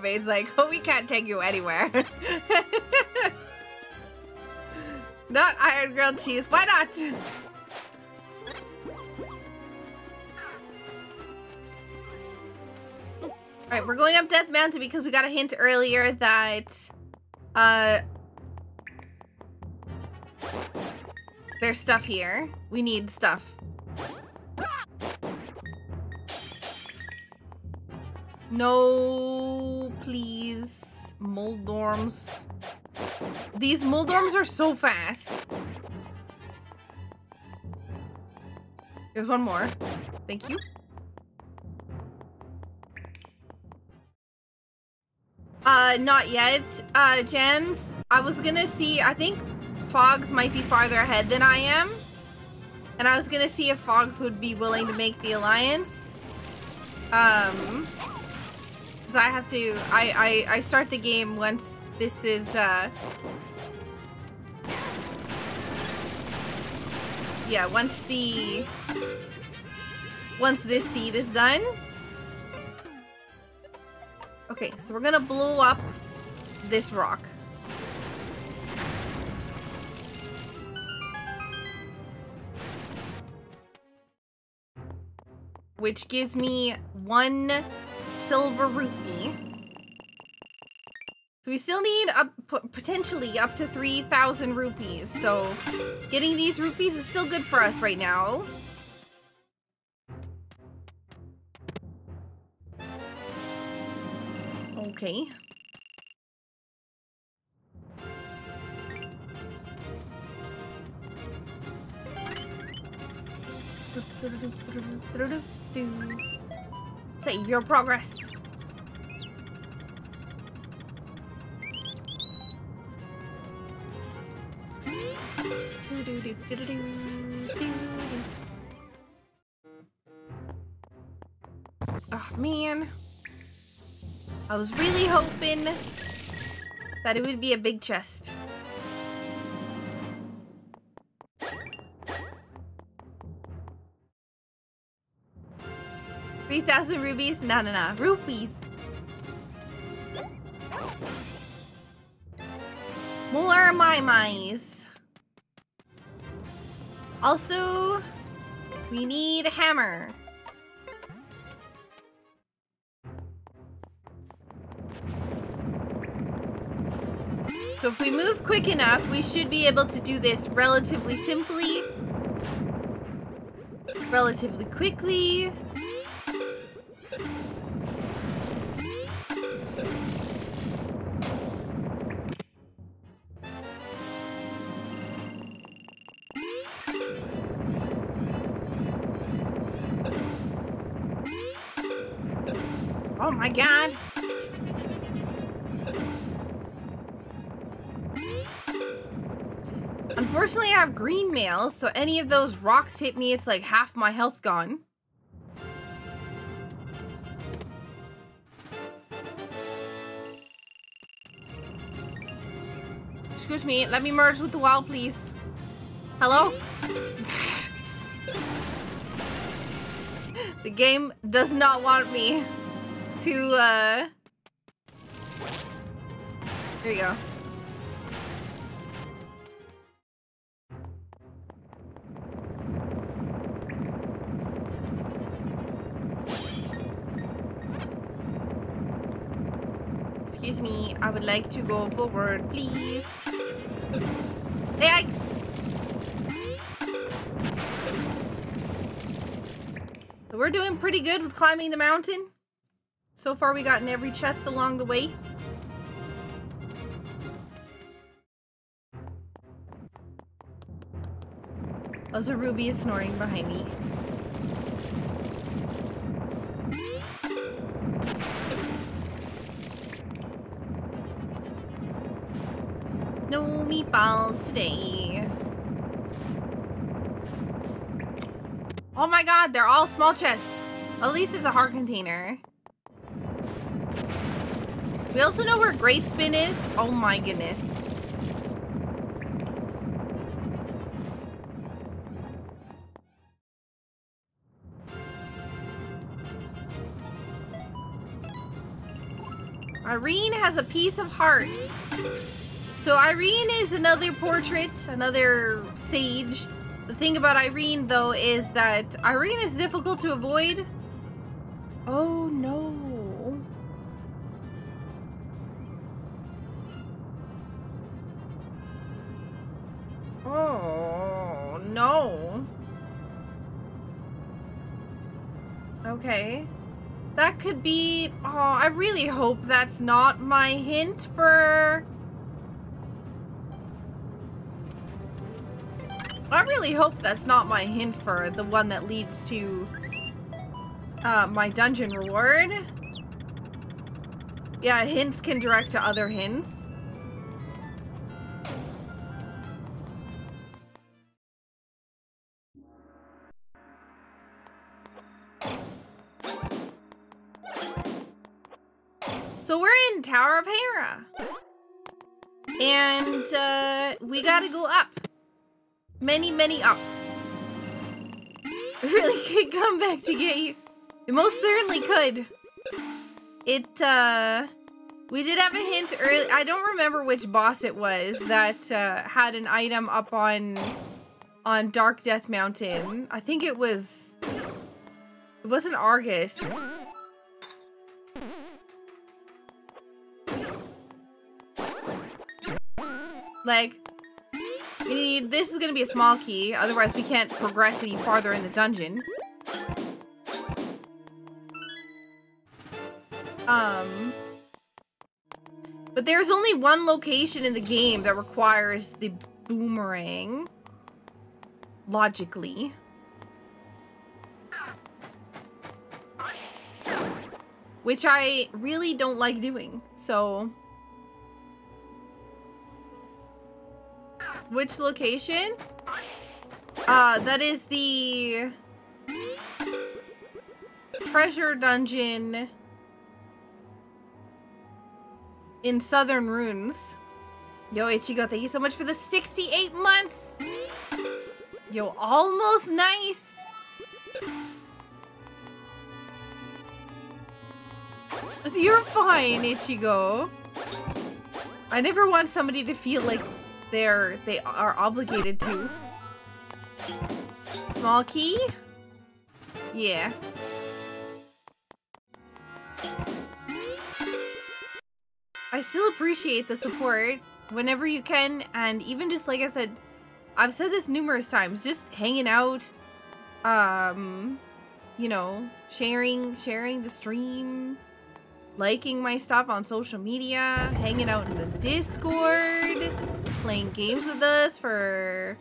Babe's like, oh, we can't take you anywhere. Not iron grilled cheese, why not? Alright, we're going up Death Mountain because we got a hint earlier that, there's stuff here. We need stuff. No, please. Moldorms. These Moldorms are so fast. There's one more. Thank you. Not yet. Jens, I was gonna see, I think Fogs might be farther ahead than I am, and I was gonna see if Fogs would be willing to make the alliance, because I have to, I start the game once this is, yeah, once this seed is done. Okay, so we're gonna blow up this rock. Which gives me 1 silver rupee. So we still need potentially up to 3,000 rupees. So getting these rupees is still good for us right now. Okay. Save your progress. Oh man, I was really hoping that it would be a big chest. Thousand rupees? No, no, no. Rupees. More my-mi's. Also, we need a hammer. So if we move quick enough, we should be able to do this relatively simply. Relatively quickly. Oh my god! Unfortunately, I have green mail, so any of those rocks hit me, it's like half my health gone. Excuse me, let me merge with the wall, please. Hello? The game does not want me to, there you go. Excuse me, I would like to go forward, please. Yikes! So we're doing pretty good with climbing the mountain. So far, we've gotten every chest along the way. Oh, so Ruby is snoring behind me. balls today. Oh my god, they're all small chests. At least it's a heart container. We also know where Great Spin is. Oh my goodness. Irene has a piece of heart. So Irene is another portrait, another sage. The thing about Irene, though, is that Irene is difficult to avoid. Oh, no. Oh, no. Okay. That could be... Oh, I really hope that's not my hint for... I really hope that's not my hint for the one that leads to my dungeon reward. Yeah, hints can direct to other hints. So we're in Tower of Hera. And we gotta go up. Many, many up. It really could come back to get you. It most certainly could. It, we did have a hint early. I don't remember which boss it was that had an item up on Dark Death Mountain. I think it was... It wasn't Argus. Like... This is gonna be a small key, otherwise we can't progress any farther in the dungeon. But there's only one location in the game that requires the boomerang. Logically. Which I really don't like doing, so... Which location? That is the treasure dungeon in Southern Runes. Yo, Ichigo, thank you so much for the 68 months! Yo, almost nice! You're fine, Ichigo. I never want somebody to feel like they are obligated to. Small key? Yeah. I still appreciate the support whenever you can, and even just like I said, I've said this numerous times, just hanging out, you know, sharing the stream, liking my stuff on social media, hanging out in the Discord, playing games with us for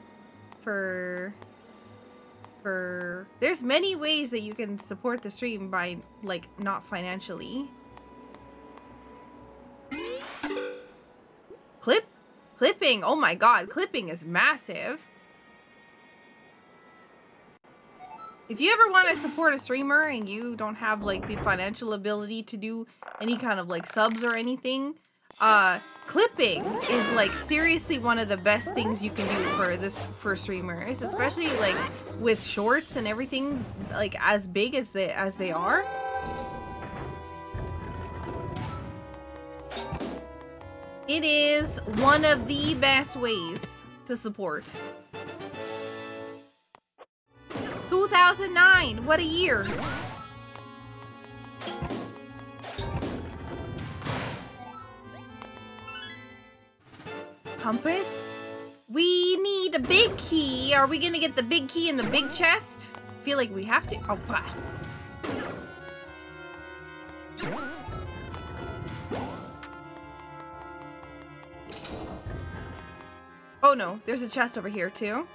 there's many ways that you can support the stream by, like, not financially. Clipping, oh my god, clipping is massive. If you ever want to support a streamer and you don't have, like, the financial ability to do any kind of, like, subs or anything, clipping is, like, seriously one of the best things you can do for streamers, especially, like, with shorts and everything, like, as big as they are. It is one of the best ways to support. 2009, what a year. Compass? We need a big key. Are we gonna get the big key in the big chest? I feel like we have to. Oh, bah. Oh no, there's a chest over here too.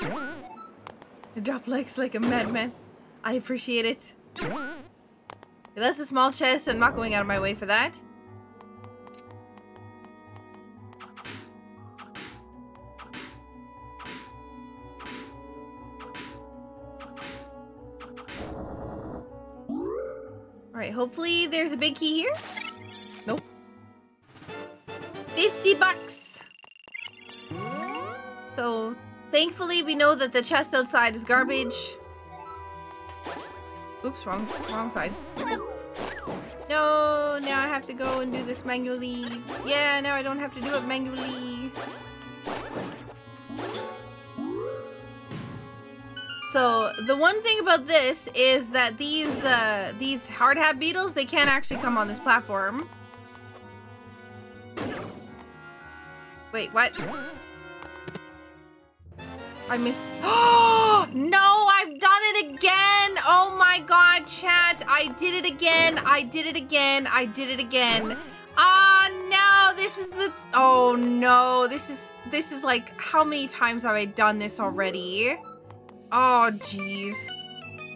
I drop legs like a madman. I appreciate it. That's a small chest. I'm not going out of my way for that. Alright, hopefully there's a big key here. Nope. 50 bucks! So, thankfully we know that the chest outside is garbage. Oops, wrong side. No, now I have to go and do this manually. Yeah, now I don't have to do it manually. So, the one thing about this is that these hardhat beetles, they can't actually come on this platform. Wait, what? I missed. Oh, no, I've done it again. Oh my god, chat. I did it again. I did it again. I did it again. Ah, no, this is the. Oh no, this is like, how many times have I done this already? Oh, jeez.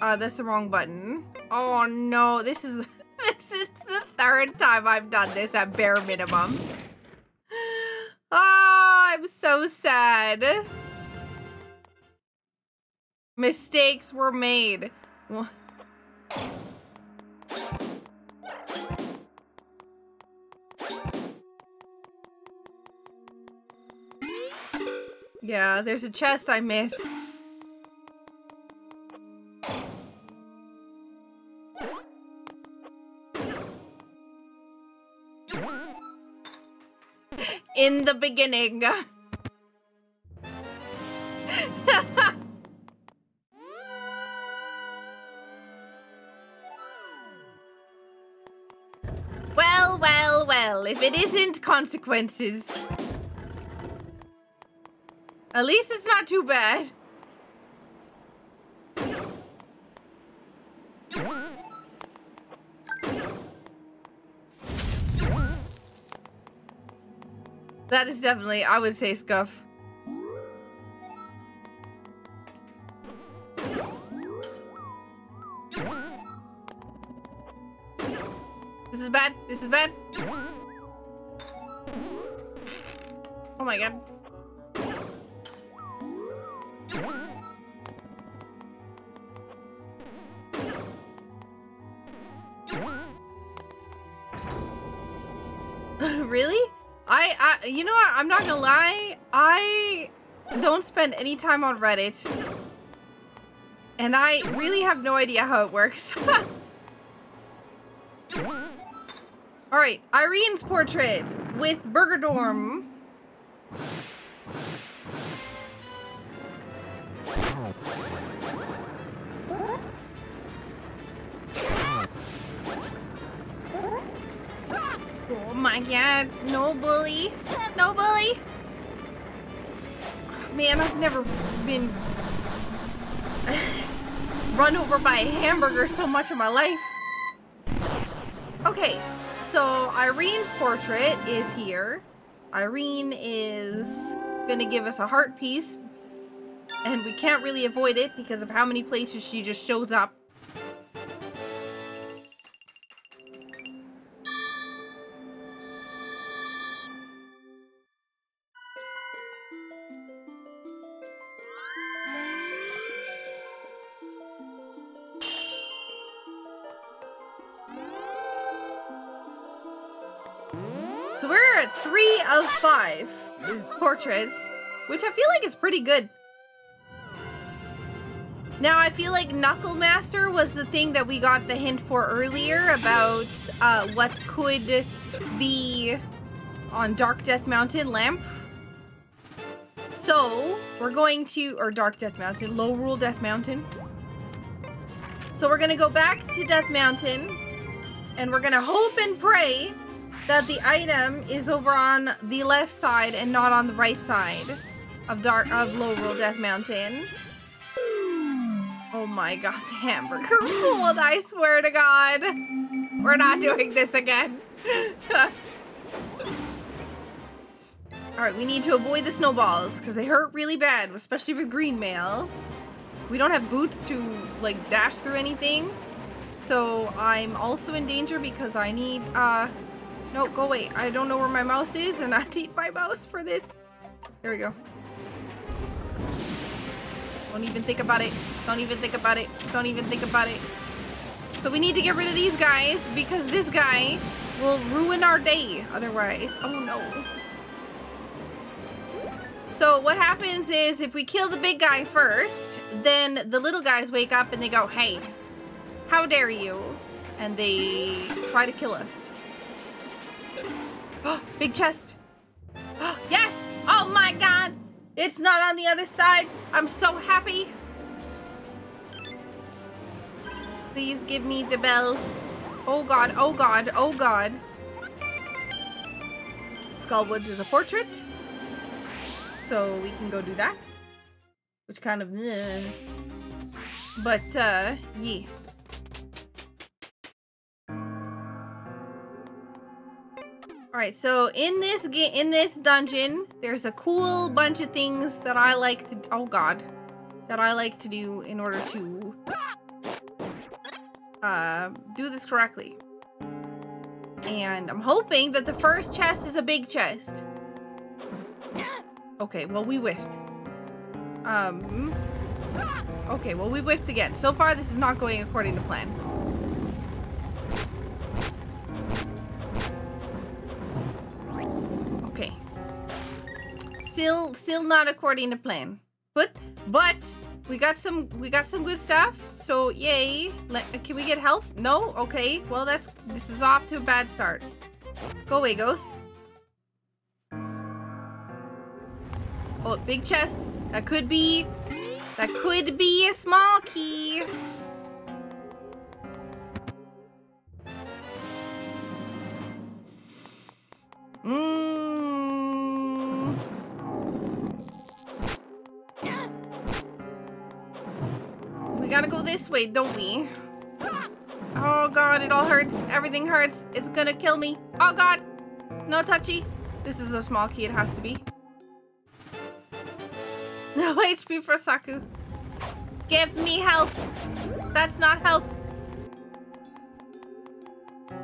That's the wrong button. Oh, no. This is the third time I've done this at bare minimum. Oh, I'm so sad. Mistakes were made. Yeah, there's a chest I missed. In the beginning. Well, well, well, if it isn't consequences. At least it's not too bad. That is definitely, I would say, scuff. This is bad. This is bad. Oh my god. Really? You know what, I'm not gonna lie, I don't spend any time on Reddit, and I really have no idea how it works. Alright, Irene's portrait with Burgerdorm. Oh my god, no bully. No bully. Man, I've never been run over by a hamburger so much in my life. Okay, so Irene's portrait is here. Irene is gonna give us a heart piece, and we can't really avoid it because of how many places she just shows up. Of 5 portraits, which I feel like is pretty good. Now, I feel like Knuckle Master was the thing that we got the hint for earlier about what could be on Dark Death Mountain Lamp. So, we're going to, or Dark Death Mountain, Lorule Death Mountain. So we're gonna go back to Death Mountain, and we're gonna hope and pray that the item is over on the left side and not on the right side of Lorule Death Mountain. Oh my god, the hamburger cold, I swear to god. We're not doing this again. Alright, we need to avoid the snowballs, because they hurt really bad, especially with green mail. We don't have boots to, like, dash through anything. So I'm also in danger because I need, no, go away. I don't know where my mouse is, and I need my mouse for this. There we go. Don't even think about it. Don't even think about it. Don't even think about it. So we need to get rid of these guys because this guy will ruin our day otherwise. Oh no. So what happens is if we kill the big guy first, then the little guys wake up and they go, hey, how dare you? And they try to kill us. Oh, big chest. Oh, yes! Oh my god! It's not on the other side. I'm so happy. Please give me the bell. Oh god, oh god, oh god. Skull Woods is a portrait. So we can go do that. Which kind of... But, yeah. Alright, so in this dungeon, there's a cool bunch of things that I like to... Oh god. That I like to do in order to... do this correctly. And I'm hoping that the first chest is a big chest. Okay, well we whiffed. Okay, well we whiffed again. So far this is not going according to plan. Okay. Still not according to plan. But we got some good stuff. So yay. Can we get health? No? Okay. Well, this is off to a bad start. Go away, ghost. Oh, big chest. That could be a small key. We gotta go this way, don't we? Oh god, it all hurts. Everything hurts. It's gonna kill me. Oh god. No touchy. This is a small key. It has to be. No HP for Saku. Give me health. That's not health.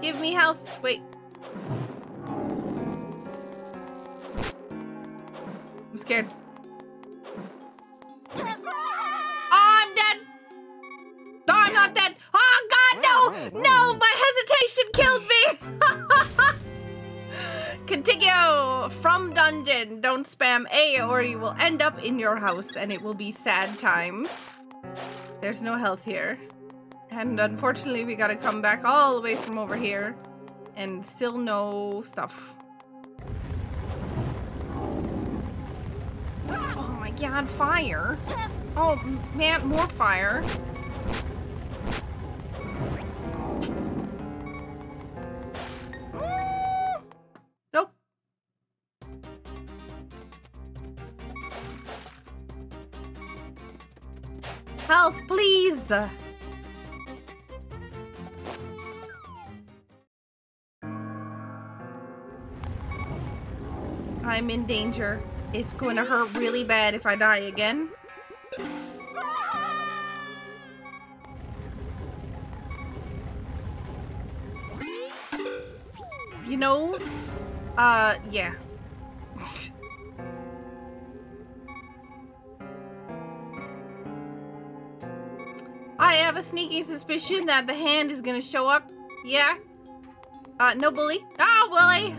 Give me health. Wait. I'm scared. Oh, I'm dead. No, I'm not dead. Oh, God, no. No, my hesitation killed me. Continue from dungeon. Don't spam A or you will end up in your house and it will be sad times. There's no health here. And unfortunately, we gotta come back all the way from over here and still no stuff. Oh my god, fire. Oh man, more fire. Health, please! I'm in danger. It's gonna hurt really bad if I die again. You know? Yeah. I have a sneaky suspicion that the hand is gonna show up. Yeah. No bully. Ah, bully!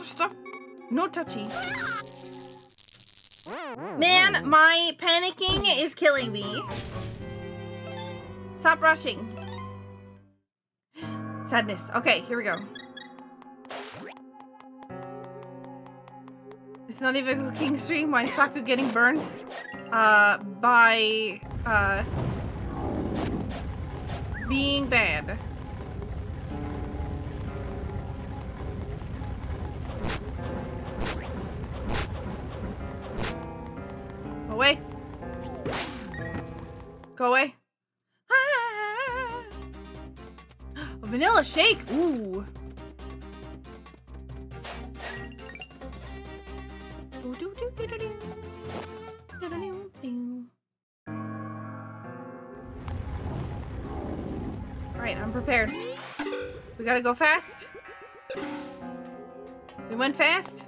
Stop. No touchy. Man, my panicking is killing me. Stop rushing. Sadness. Okay, here we go. It's not even a cooking stream. Why is Saku getting burned? By... being bad. Go away. Go away. Ah! A vanilla shake. Ooh. Alright, I'm prepared. We gotta go fast. We went fast.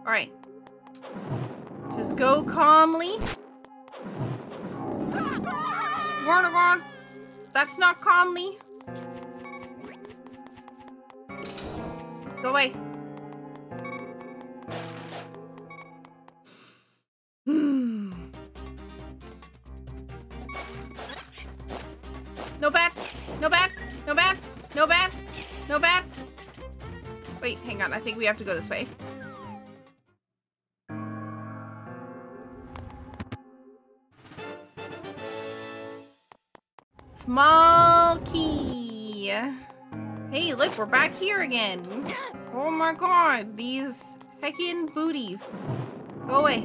Alright. Just go calmly. Sworn to God. That's not calmly. Go away. No bats. No bats. No bats. No bats. No bats. Wait, hang on. I think we have to go this way. Small key. Hey, look, we're back here again. Oh my god, these heckin' booties. Go away.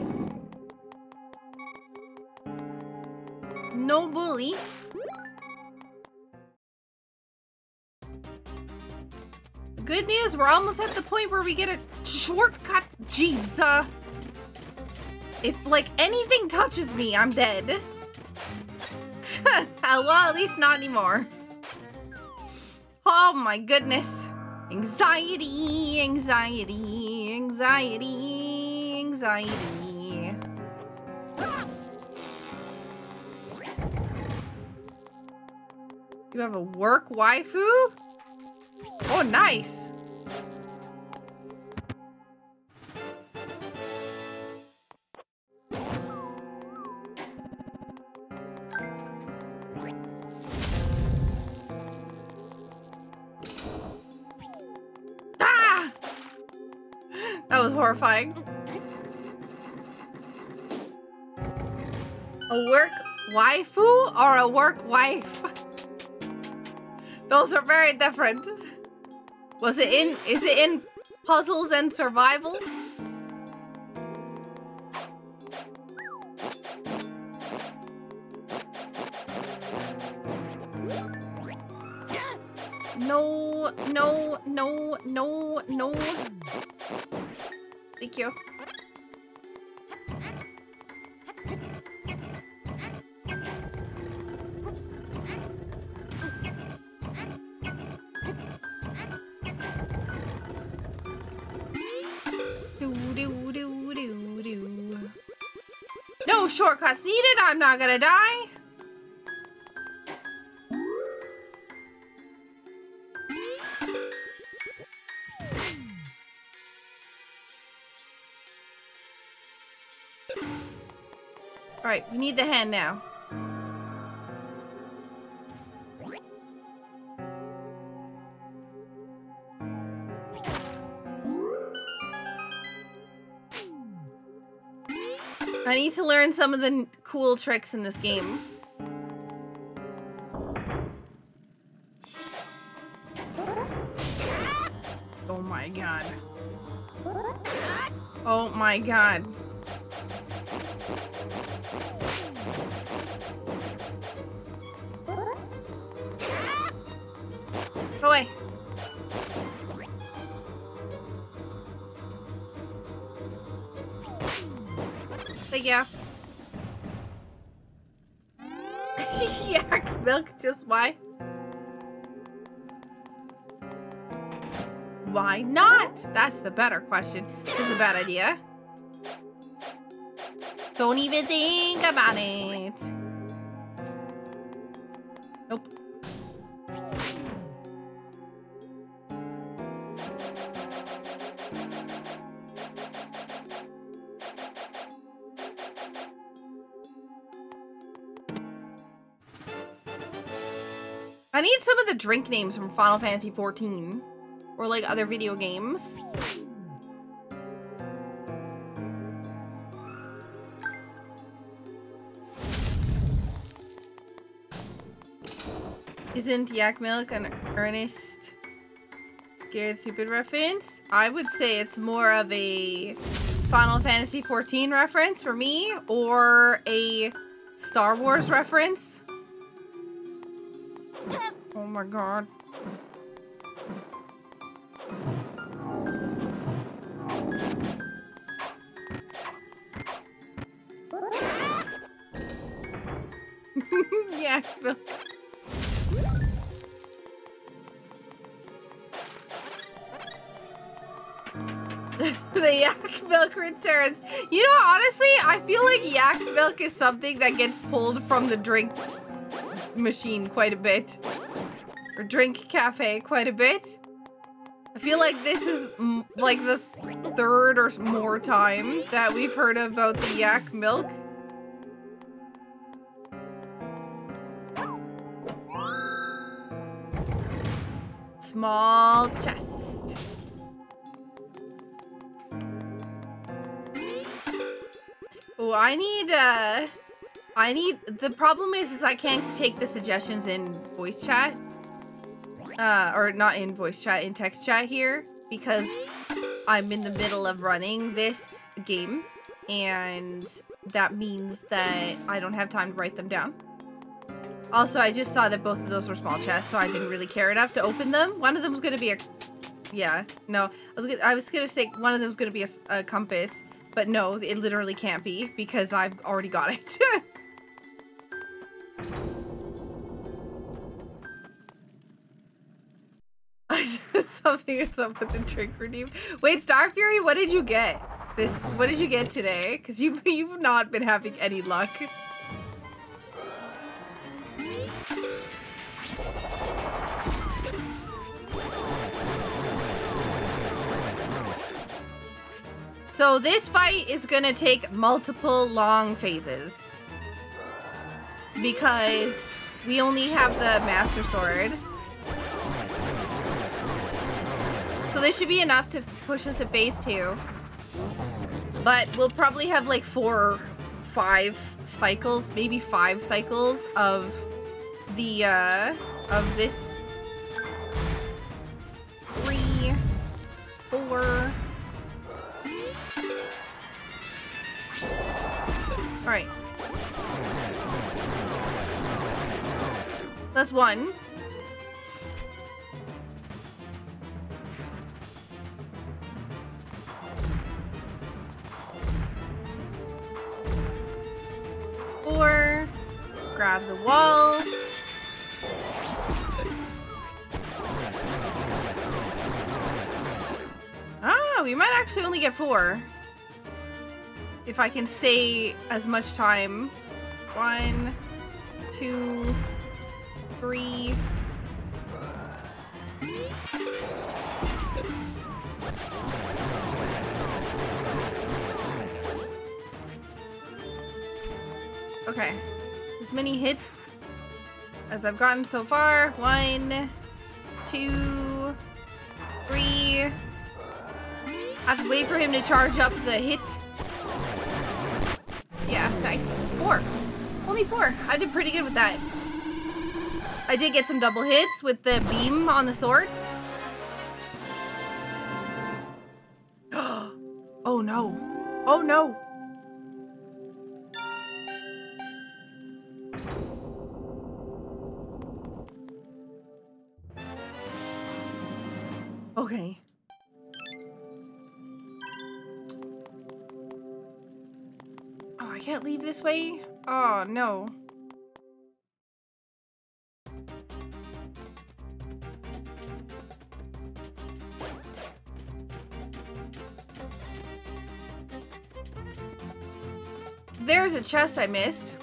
No bully. Good news, we're almost at the point where we get a shortcut. Jesus. If, like, anything touches me, I'm dead. Well, at least not anymore. Oh my goodness. Anxiety, anxiety, anxiety, anxiety. You have a work waifu? Oh, nice. Ah! That was horrifying. A work waifu or a work wife? Those are very different. Was it in, is it in puzzles and survival? No, no, no, no, no. Thank you. Shortcuts needed. I'm not gonna die. All right, we need the hand now. I need to learn some of the cool tricks in this game. Oh my god. Oh my god. Go away. Yeah. Yak milk, just why? Why not? That's the better question. This is a bad idea. Don't even think about it. Nope. I need some of the drink names from Final Fantasy XIV, or like other video games. Isn't yak milk an earnest, scared, stupid reference? I would say it's more of a Final Fantasy XIV reference for me, or a Star Wars reference. Oh my god. Yeah. The yak milk returns. You know, honestly, I feel like yak milk is something that gets pulled from the drink machine quite a bit. Or drink cafe quite a bit. I feel like this is like the third or more time that we've heard about the yak milk. Small chest. Oh, I need, the problem is I can't take the suggestions in voice chat. Or not in voice chat, in text chat here, because I'm in the middle of running this game, and that means that I don't have time to write them down. Also, I just saw that both of those were small chests, so I didn't really care enough to open them. One of them was gonna be a... yeah, no. I was gonna say one of them was gonna be a compass, but no, it literally can't be, because I've already got it. Something is up with the drink redeem. Wait, Star Fury, what did you get? What did you get today? Because you've not been having any luck. So this fight is gonna take multiple long phases, because we only have the Master Sword. So this should be enough to push us to phase 2. But we'll probably have like 4 or 5 cycles, maybe 5 cycles of the, of this. 3, 4. All right. That's 1. Or grab the wall. Ah, we might actually only get 4. If I can stay as much time. 1, 2, 3. Okay, as many hits as I've gotten so far. 1, 2, 3. I have to wait for him to charge up the hit. Yeah, nice. 4. Only 4. I did pretty good with that. I did get some double hits with the beam on the sword. Oh no. Oh no. Okay. Oh, I can't leave this way? Oh, no. There's a chest I missed.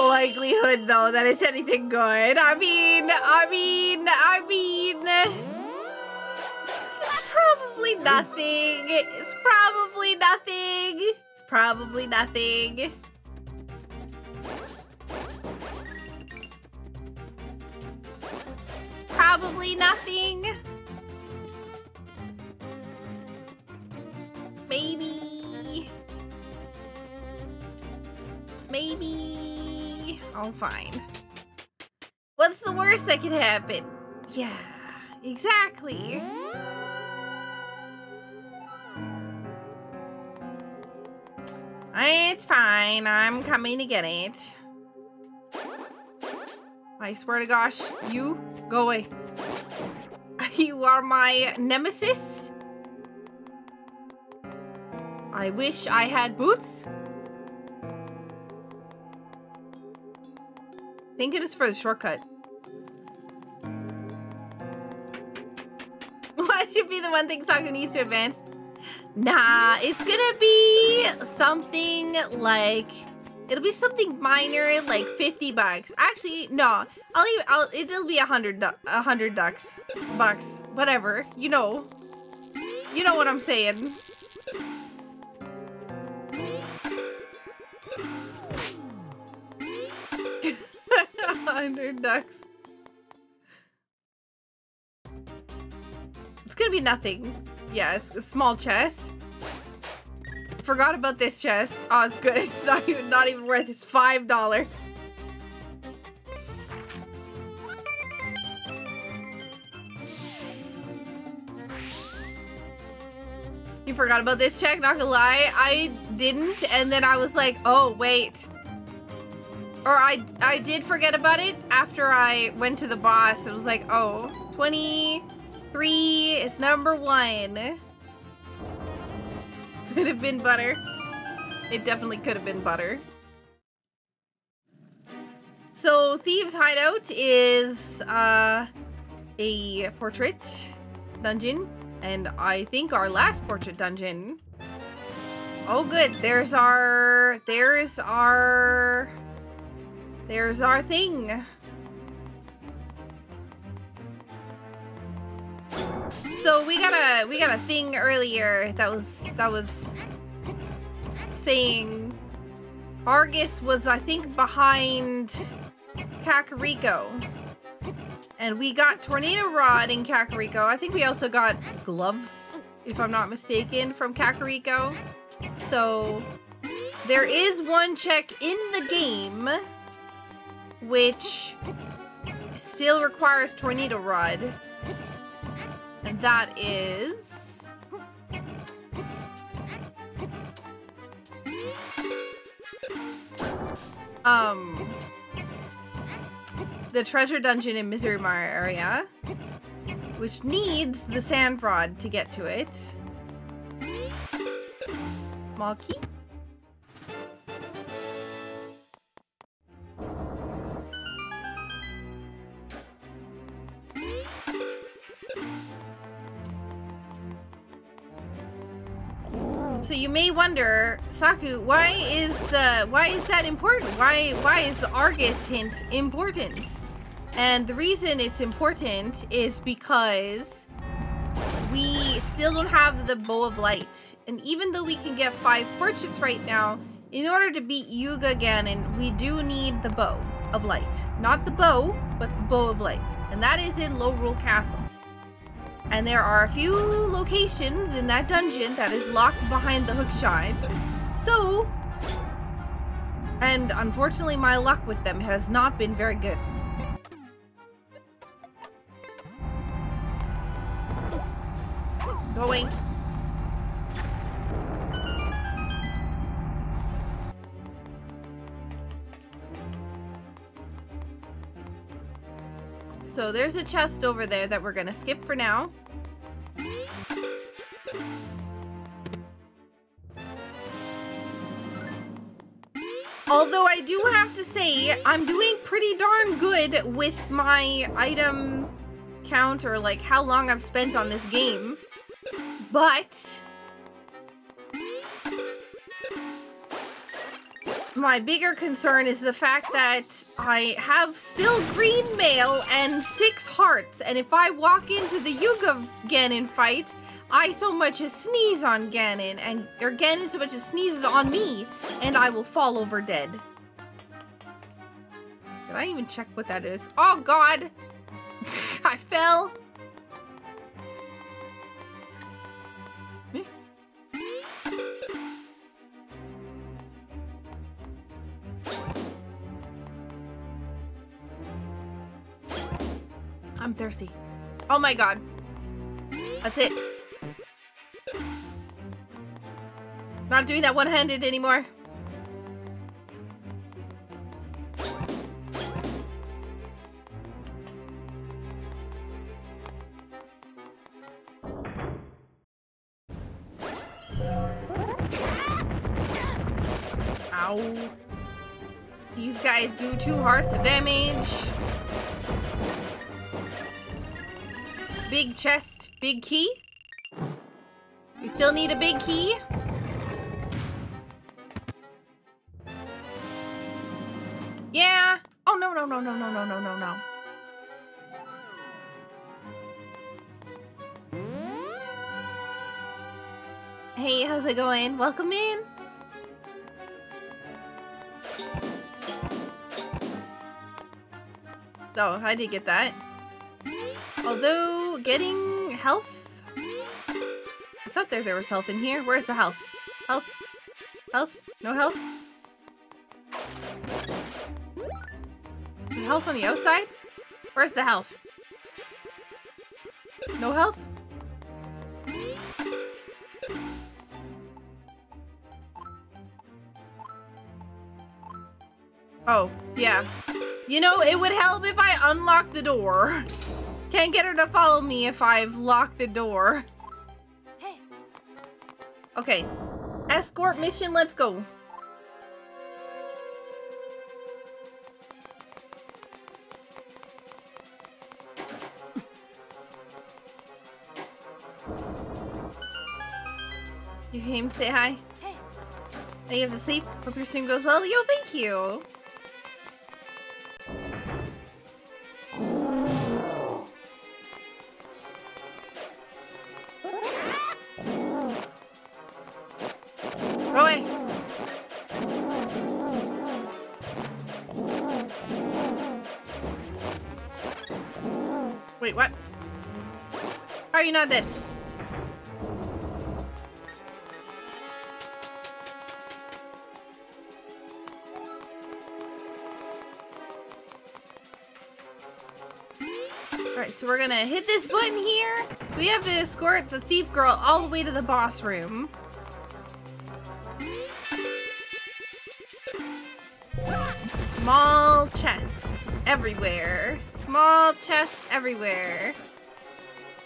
Likelihood though that it's anything good. I mean, it's probably nothing. It's probably nothing. It's probably nothing. It's probably nothing. Maybe. Oh, fine. What's the worst that could happen? Yeah, exactly. It's fine. I'm coming to get it. I swear to gosh, you go away. You are my nemesis. I wish I had boots. I think it is for the shortcut. should be the one thing Sokka needs to advance. Nah, it's gonna be something like... It'll be something minor, like 50 bucks. Actually, no. It'll be 100 ducks. Bucks. Whatever. You know. You know what I'm saying. $100. It's gonna be nothing. Yeah, it's a small chest. Forgot about this chest. Oh, it's good. It's not even worth it. It's $5. You forgot about this check? Not gonna lie, I didn't. And then I was like, oh wait. Or I did forget about it after I went to the boss. It was like, oh, 23 is number 1. Could have been butter. It definitely could have been butter. So Thieves Hideout is a portrait dungeon, and I think our last portrait dungeon. Oh good, there's our thing. So we got a thing earlier that was saying Argus was, I think, behind Kakariko, and we got Tornado Rod in Kakariko. I think we also got gloves, if I'm not mistaken, from Kakariko. So there is one check in the game which still requires Tornado Rod. And that is... the treasure dungeon in Mizurimar area, which needs the sand rod to get to it. Malky? So you may wonder, Saku, why is that important? Why is the Argus hint important? And the reason it's important is because we still don't have the Bow of Light. And even though we can get 5 portraits right now, in order to beat Yuga Ganon, we do need the Bow of Light. Not the bow, but the Bow of Light. And that is in Lorule Castle. And there are a few locations in that dungeon that is locked behind the hookshot. So, and unfortunately my luck with them has not been very good. Going. So there's a chest over there that we're gonna skip for now. Although I do have to say, I'm doing pretty darn good with my item count, or like how long I've spent on this game. But my bigger concern is the fact that I have still green mail and 6 hearts, and if I walk into the Yuga Ganon fight, I so much as sneeze on Ganon, or Ganon so much as sneezes on me, and I will fall over dead. Did I even check what that is? Oh god! I fell! I'm thirsty. Oh my god. That's it. Not doing that one-handed anymore. Ow. These guys do 2 hearts of damage. Big chest, big key. We still need a big key. Yeah. Oh, no, no, no, no, no, no, no, no, no. Hey, how's it going? Welcome in. Oh, I did get that. Although, getting health? I thought there was health in here. Where's the health? Health? Health? No health? Is there health on the outside? Where's the health? No health? Oh, yeah. You know, it would help if I unlocked the door. Can't get her to follow me if I've locked the door. Hey. Okay. Escort mission, let's go. You came to say hi? Hey. Now you have to sleep. Hope your stream goes well. Yo, thank you. Wait, what? How are you not dead? Alright, so we're gonna hit this button here. We have to escort the thief girl all the way to the boss room. Small chests everywhere. Small chests everywhere.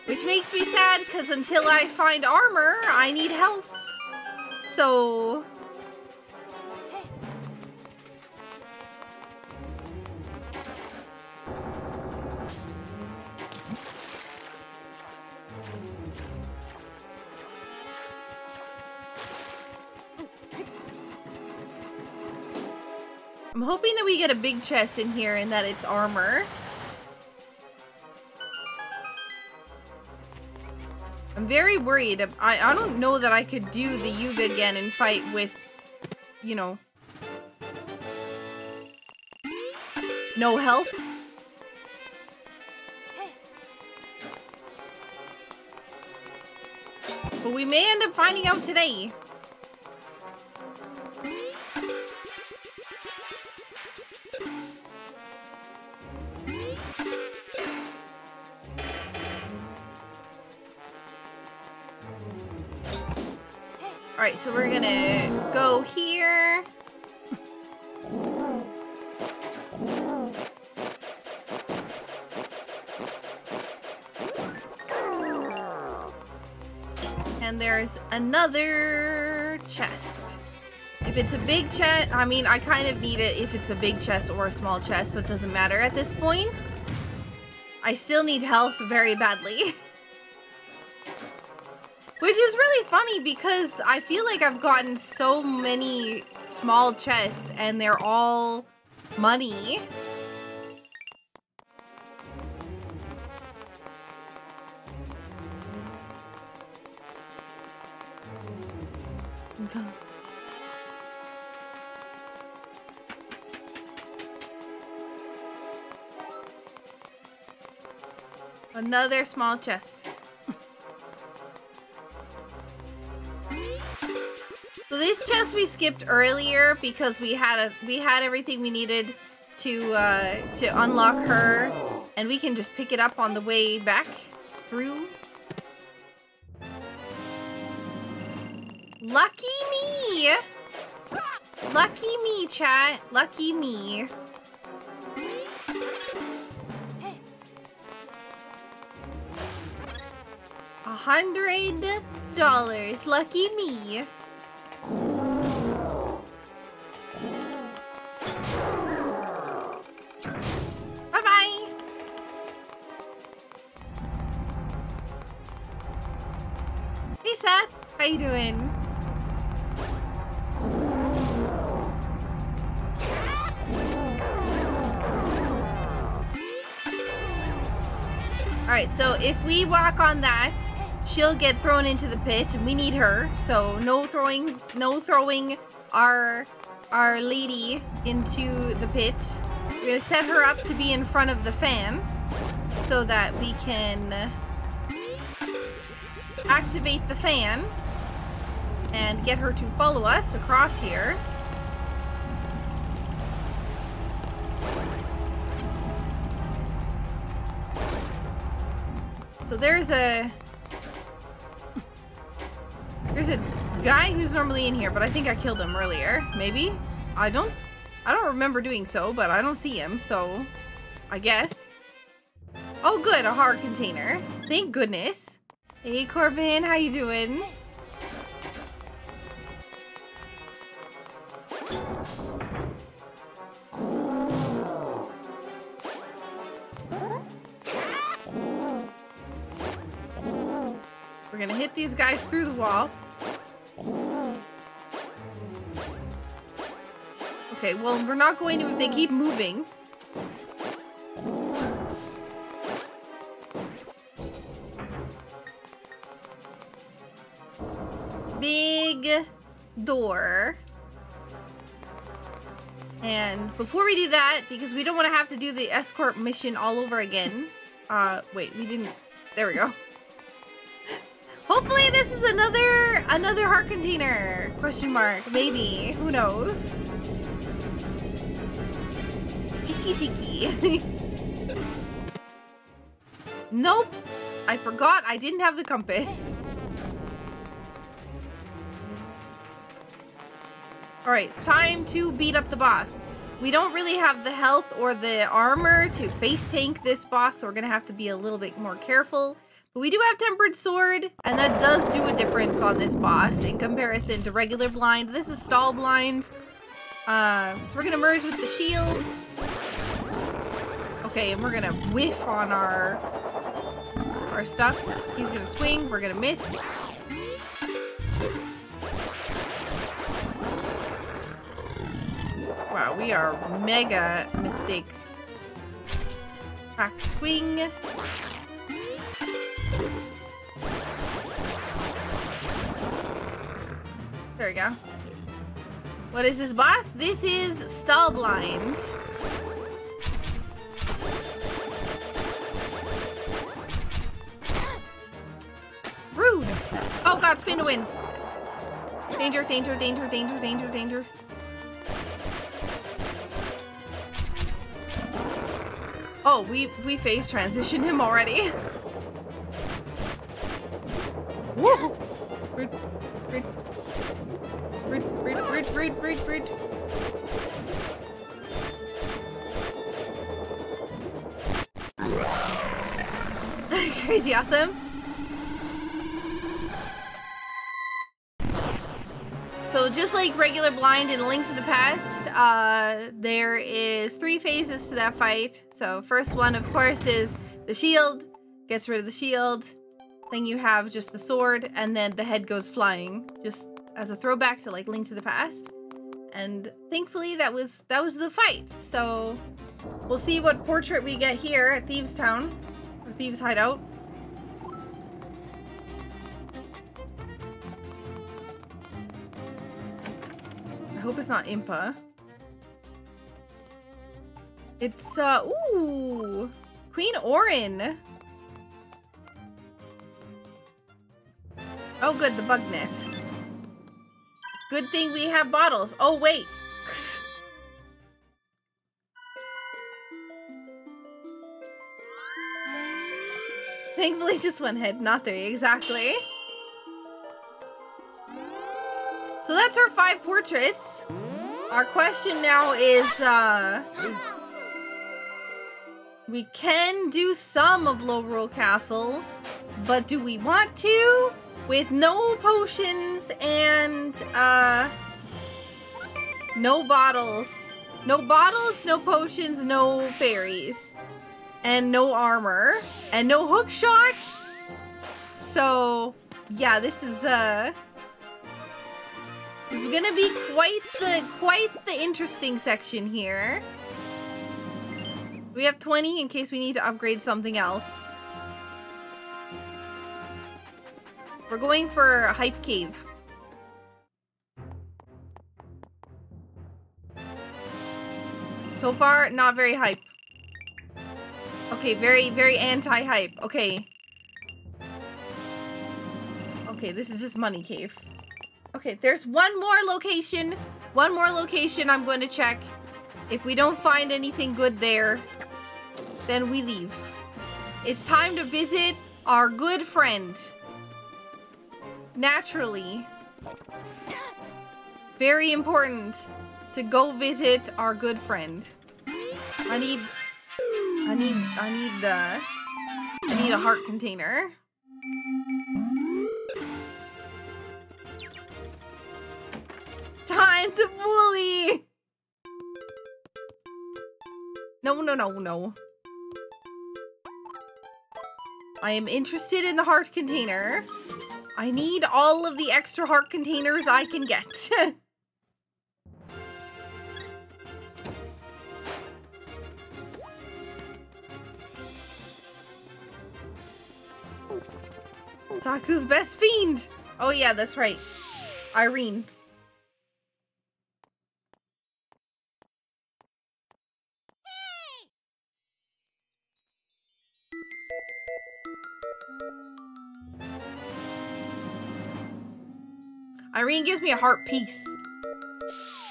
Which makes me sad, because until I find armor, I need health. So... I'm hoping that we get a big chest in here and that it's armor. I'm very worried. I don't know that I could do the Yuga Ganon fight with, you know, no health. But we may end up finding out today. Alright, so we're gonna go here. And there's another chest. If it's a big chest, I mean, I kind of need it if it's a big chest or a small chest, so it doesn't matter at this point. I still need health very badly. Which is really funny because I feel like I've gotten so many small chests and they're all money. Another small chest. So this chest we skipped earlier because we had everything we needed to unlock her, and we can just pick it up on the way back through. Lucky me! Lucky me, chat. Lucky me. Hey. 100 dollars. Lucky me. Seth. you doing? Alright, so if we walk on that, she'll get thrown into the pit, and we need her. So no throwing our lady into the pit. We're gonna set her up to be in front of the fan so that we can activate the fan and get her to follow us across here. So there's a guy who's normally in here, but I think I killed him earlier. Maybe? I don't remember doing so, but I don't see him, so I guess. Oh good, a hard container. Thank goodness. Hey Corbin, how you doing? We're gonna hit these guys through the wall. Okay, well, we're not going to if they keep moving. Big door. And before we do that, because we don't want to have to do the escort mission all over again. Wait, we didn't. There we go. Hopefully this is another heart container, question mark, maybe, who knows. Cheeky cheeky. Nope, I forgot I didn't have the compass. Alright, it's time to beat up the boss. We don't really have the health or the armor to face tank this boss, so we're gonna have to be a little bit more careful. But we do have Tempered Sword, and that does do a difference on this boss in comparison to regular blind. This is stall blind. So we're gonna merge with the shield. Okay, and we're gonna whiff on our stuff. He's gonna swing, we're gonna miss. Wow, we are mega mistakes. Back to swing. There we go. What is this, boss? This is stall blind. Rude. Oh god, spin to win. Danger, danger, danger, danger, danger, danger. Oh, we phase transitioned him already. Whoa! Rude, rude. Rude, rude, rude, rude, rude, rude. Crazy awesome. So just like regular blind in Link to the Past, there is 3 phases to that fight. So first one, of course, is the shield. Gets rid of the shield. Then you have just the sword, and then the head goes flying. Just as a throwback to like Link to the Past. And thankfully that was the fight. So we'll see what portrait we get here at Thieves Town or Thieves Hideout. I hope it's not Impa. It's ooh, Queen Orin. Oh good, the bug net. Good thing we have bottles. Oh, wait. Thankfully, just one head, not 3, exactly. So that's our 5 portraits. Our question now is, we can do some of Lorule Castle, but do we want to? With no potions and, no bottles. No bottles, no potions, no fairies. And no armor. And no hookshot! So, yeah, this is, This is gonna be quite the interesting section here. We have 20 in case we need to upgrade something else. We're going for Hype Cave. So far, not very hype. Okay, very anti-hype. Okay. Okay, this is just Money Cave. Okay, there's one more location. One more location I'm going to check. If we don't find anything good there, then we leave. It's time to visit our good friend. Naturally. Very important to go visit our good friend. I need a heart container. Time to bully! No. I am interested in the heart container. I need all of the extra heart containers I can get. Saku's best fiend! Oh yeah, that's right. Irene. Irene gives me a heart piece,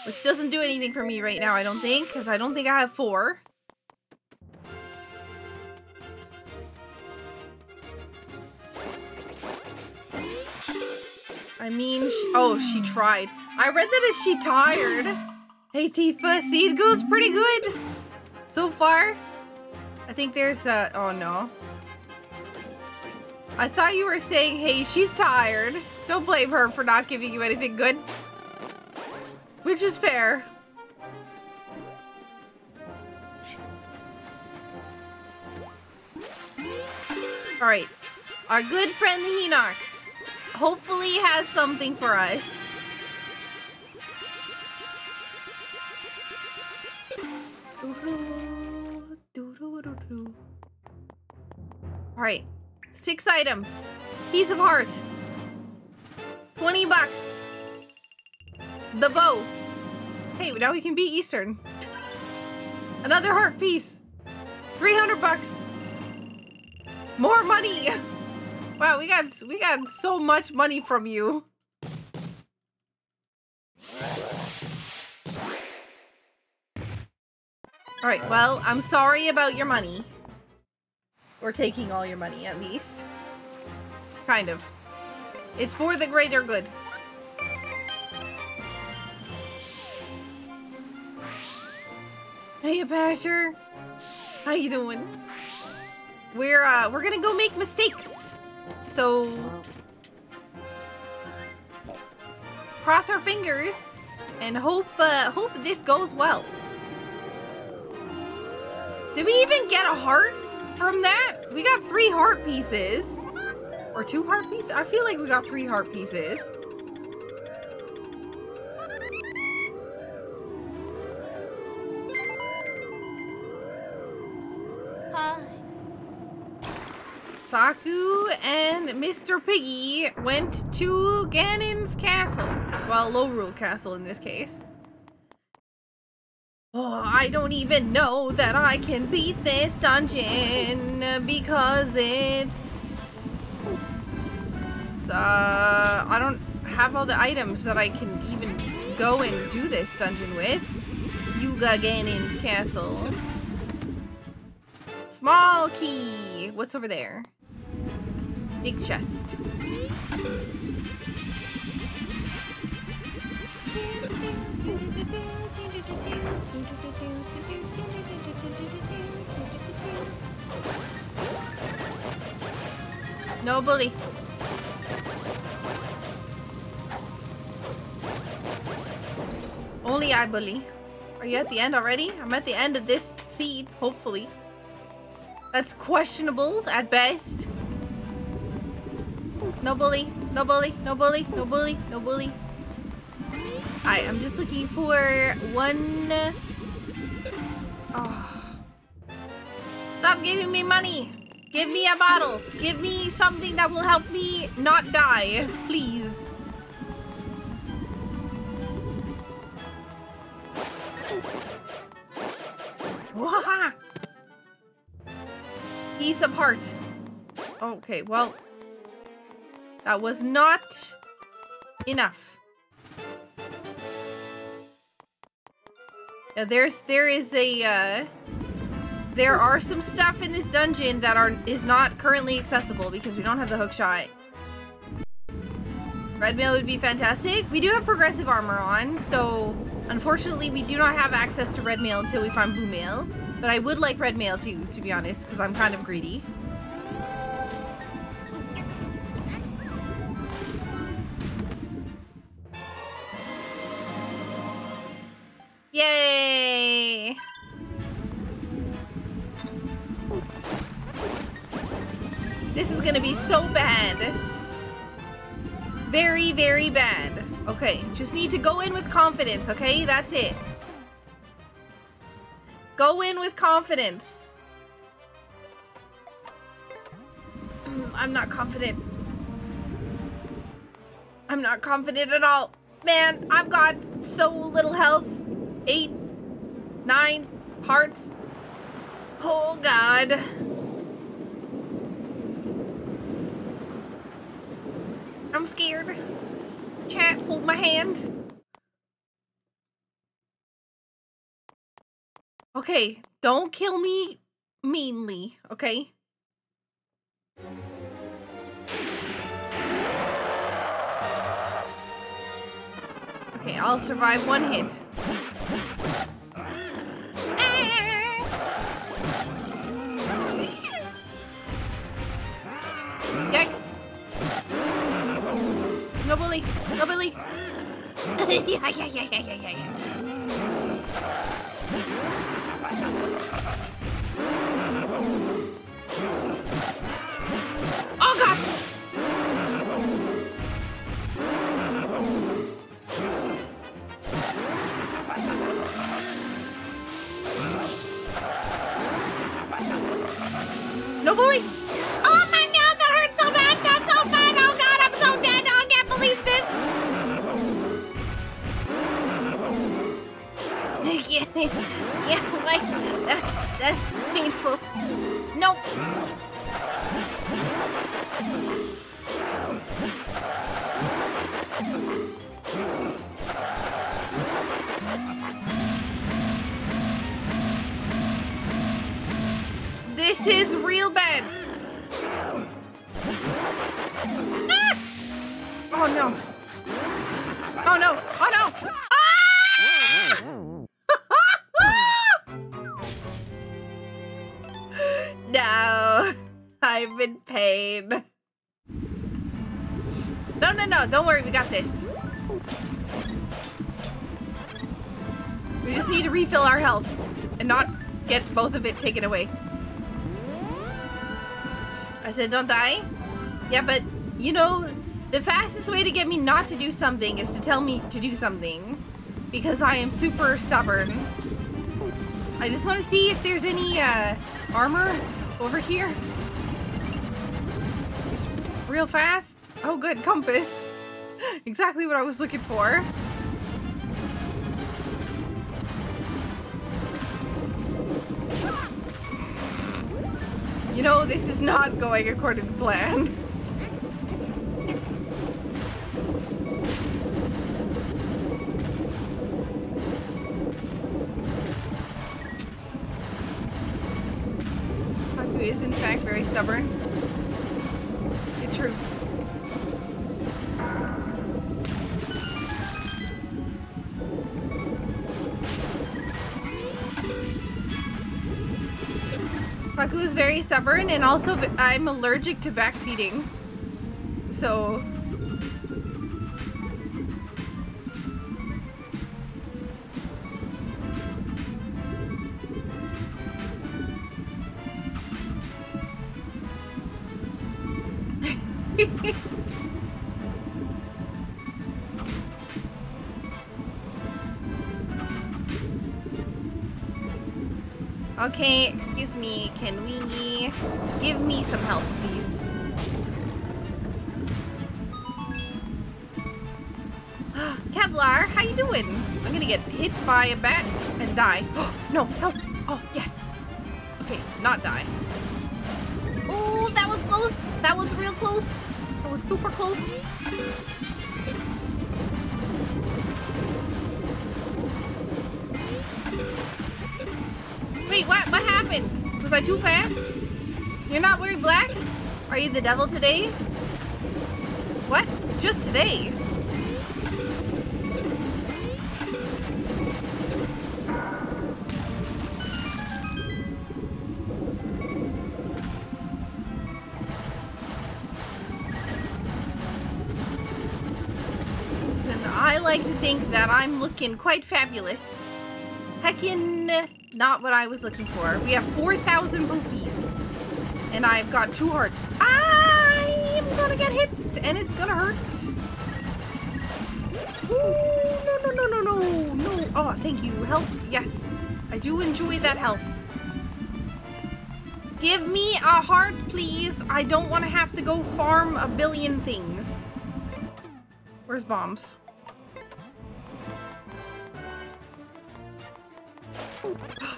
which doesn't do anything for me right now, I don't think, because I don't think I have 4. I mean, she tried. I read that as she tired. Hey Tifa, seed goes pretty good so far. I think there's a, oh no. I thought you were saying, hey, she's tired. Don't blame her for not giving you anything good. Which is fair. Alright. Our good friend the Hinox hopefully has something for us. Alright. 6 items. Piece of heart. 20 bucks. The bow. Hey, now we can be Eastern. Another heart piece. 300 bucks. More money. Wow, we got so much money from you. All right, well, I'm sorry about your money. Or taking all your money, at least. Kind of. It's for the greater good. Hey, Basher. How you doing? We're gonna go make mistakes. So cross our fingers and hope this goes well. Did we even get a heart from that? We got 3 heart pieces. Or 2 heart pieces? I feel like we got 3 heart pieces. Saku and Mr. Piggy went to Ganon's castle. Well, Lorule Castle in this case. Oh, I don't even know that I can beat this dungeon because it's... I don't have all the items that I can even go and do this dungeon with. Yuga Ganon's castle. Small key. What's over there? Big chest. No bully. Only I bully. Are you at the end already? I'm at the end of this seed, hopefully. That's questionable at best. No bully. No bully. No bully. No bully. No bully. Alright, I'm just looking for one... Oh. Stop giving me money! Give me a bottle! Give me something that will help me not die, please! Wahaha! Piece of heart. Okay, well... That was not... enough. Now there are some stuff in this dungeon that is not currently accessible because we don't have the hookshot. Red mail would be fantastic. We do have progressive armor on, so unfortunately we do not have access to red mail until we find blue mail. But I would like red mail too, to be honest, because I'm kind of greedy. Yay! This is gonna be so bad. Very, very bad. Okay, just need to go in with confidence, okay? That's it. Go in with confidence. I'm not confident. I'm not confident at all. Man, I've got so little health. 8, 9 hearts. Oh god. I'm scared. Chat, hold my hand. Okay, don't kill me meanly, okay? Okay, I'll survive one hit. Yikes! No bully! No bully! Oh god! No bully! Oh my god, that hurts so bad! That's so bad! Oh god, I'm so dead! Oh, I can't believe this! Yeah, like, that's painful. Nope! This is real bad. Ah! Oh no. Oh no. Oh no. Ah! No. I'm in pain. No, no, no. Don't worry. We got this. We just need to refill our health and not get both of it taken away. I said, don't die? Yeah, but, you know, the fastest way to get me not to do something is to tell me to do something. Because I am super stubborn. I just want to see if there's any, armor over here. Just real fast. Oh, good, compass. Exactly what I was looking for. You know, this is not going according to plan. Saku is in fact very stubborn. It's true. Saku is very stubborn, and also I'm allergic to backseating. So... Okay, excuse me, can we... give me some health, please? Kevlar, how you doing? I'm gonna get hit by a bat and die. No, health! Oh, yes! Okay, not die. Ooh, that was close! That was real close! That was super close! Wait, what happened? Was I too fast? You're not wearing black? Are you the devil today? What? Just today? I like to think that I'm looking quite fabulous. Heckin' not what I was looking for. We have 4,000 rupees. And I've got 2 hearts. I'm gonna get hit and it's gonna hurt. Ooh, no. Oh, thank you. Health, yes. I do enjoy that health. Give me a heart, please. I don't want to have to go farm a billion things. Where's bombs?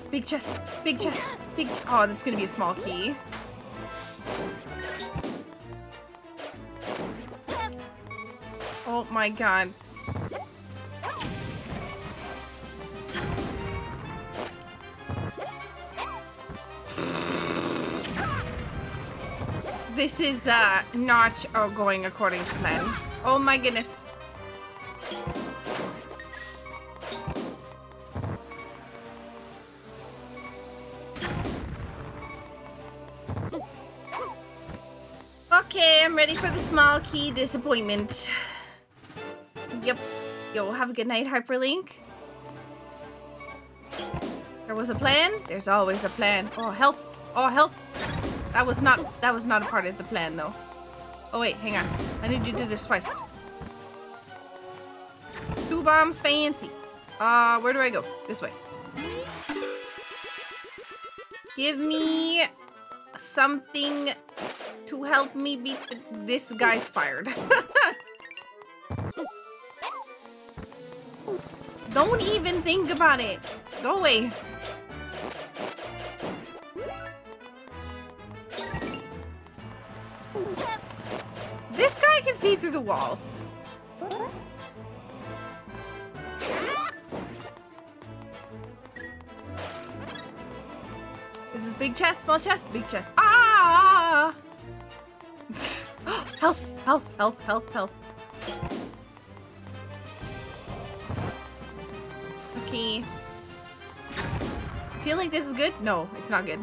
Big chest, big chest, big chest. Oh, this is gonna be a small key. Oh my god. This is not going according to plan. Oh my goodness. Okay, I'm ready for the small key disappointment. Yep. Yo, have a good night, Hyperlink. There was a plan? There's always a plan. Oh, health. Oh, health. That was not a part of the plan, though. Oh, wait, hang on. I need to do this twice. 2 bombs, fancy. Where do I go? This way. Give me something to help me beat this guy's fired. Don't even think about it. Go away. This guy can see through the walls. Is this big chest, small chest, big chest? Ah! Health, health, health, health, health. Okay. Feel like this is good? No, it's not good.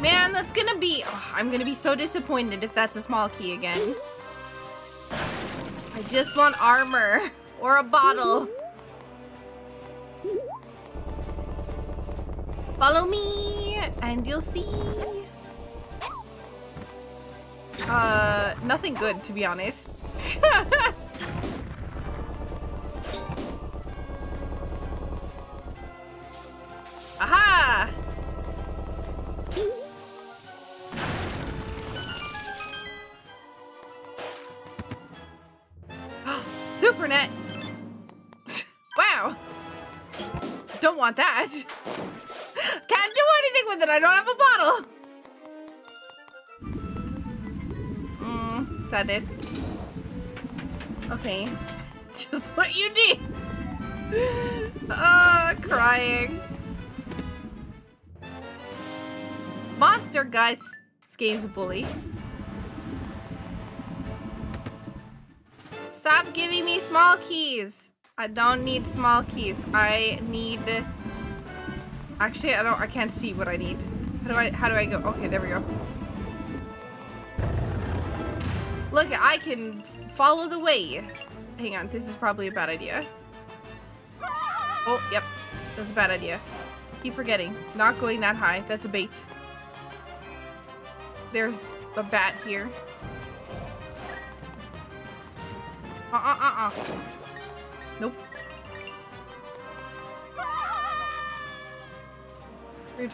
Man, that's gonna be... oh, I'm gonna be so disappointed if that's a small key again. I just want armor. Or a bottle. Follow me, and you'll see. Nothing good, to be honest. Aha! Supernet! Wow! Don't want that! Can't do anything with it. I don't have a bottle. Sadness. Okay. Just what you need. Crying. Monster, guys. This game's a bully. Stop giving me small keys. I don't need small keys. I need... actually, I can't see what I need. How do I go? Okay, there we go. Look, I can follow the way. Hang on, this is probably a bad idea. Oh, yep. That's a bad idea. Keep forgetting. Not going that high. That's a bait. There's a bat here. Nope. Rude.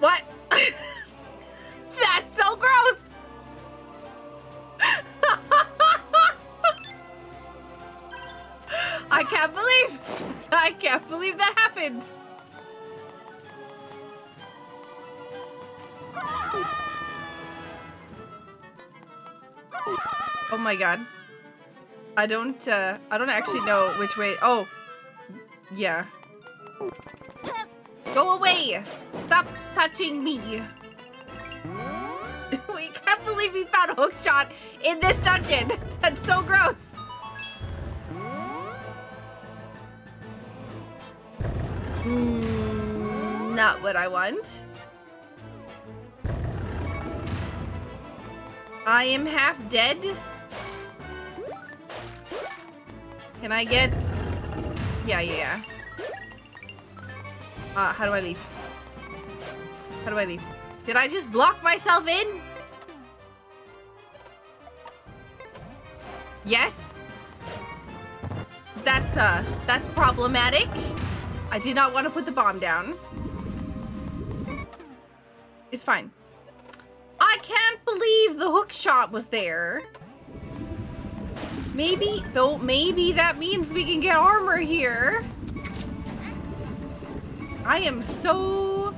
What? That's so gross. I can't believe that happened. Oh my god. I don't actually know which way. Oh. Yeah. Go away! Stop touching me! We can't believe we found a hookshot in this dungeon! That's so gross! Not what I want. I am half dead. Can I get... Yeah. How do I leave? Did I just block myself in? Yes? That's problematic. I did not want to put the bomb down. It's fine. I can't believe the hook shot was there. Maybe that means we can get armor here. I am so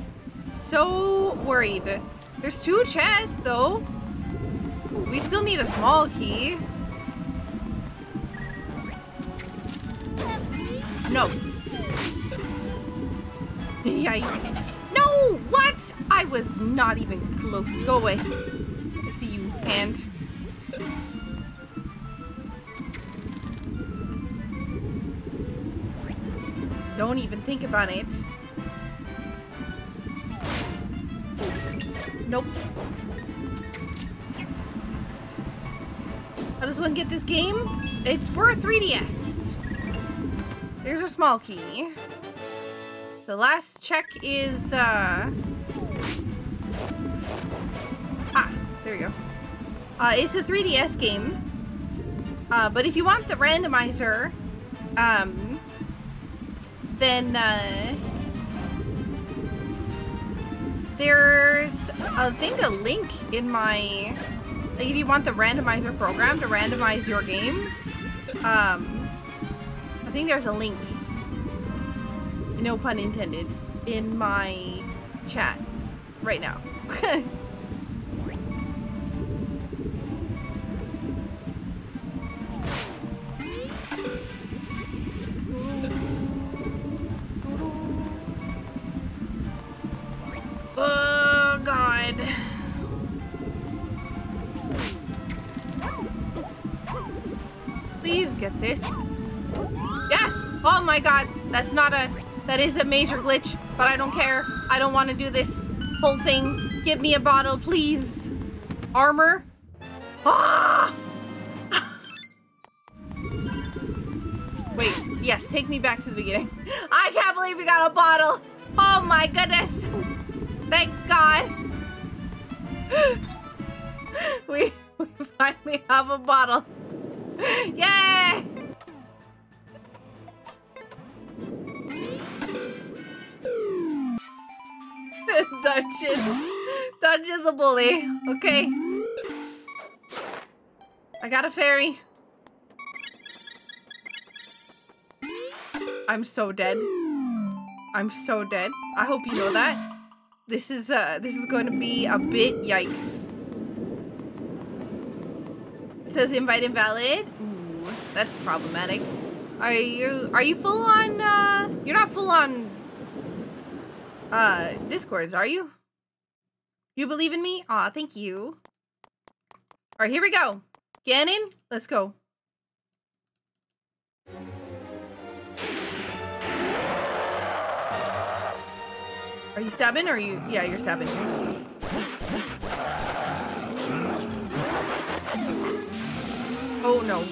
worried. There's two chests, though. We still need a small key. No. Yikes. No! What? I was not even close. Go away. I see you, hand. Don't even think about it. Nope. How does one get this game? It's for a 3DS. There's a small key. The last check is, there we go. It's a 3DS game. But if you want the randomizer, then, there's, I think, a link in my, like, if you want the randomizer program to randomize your game, I think there's a link, no pun intended, in my chat right now. Oh, God. Please get this. Yes! Oh my God, that's not a... That is a major glitch, but I don't care. I don't want to do this whole thing. Give me a bottle, please. Armor. Ah! Wait, yes, take me back to the beginning. I can't believe we got a bottle. Oh my goodness. Thank God. We finally have a bottle. Yay! Dungeon's a bully. Okay. I got a fairy. I'm so dead. I hope you know that. This is going to be a bit yikes. It says invite invalid. Ooh, that's problematic. Are you full on? You're not full on Discords, are you? You believe in me? Aw, thank you. Alright, here we go. Ganon, let's go. Are you stabbing or are you? Yeah, you're stabbing. Oh no.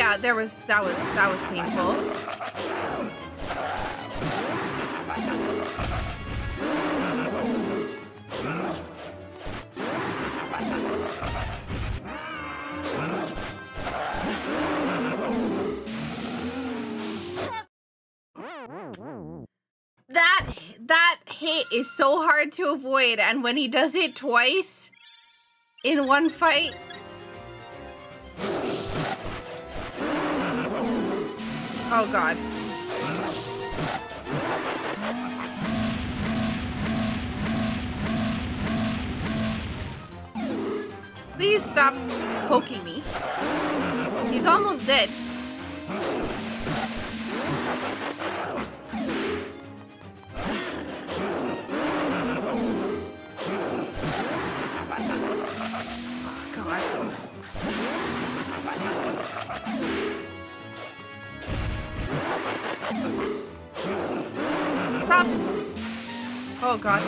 yeah, there was that was painful. That hit is so hard to avoid, and when he does it twice in one fight. Oh God. Please stop poking me. He's almost dead. Stop! Oh God.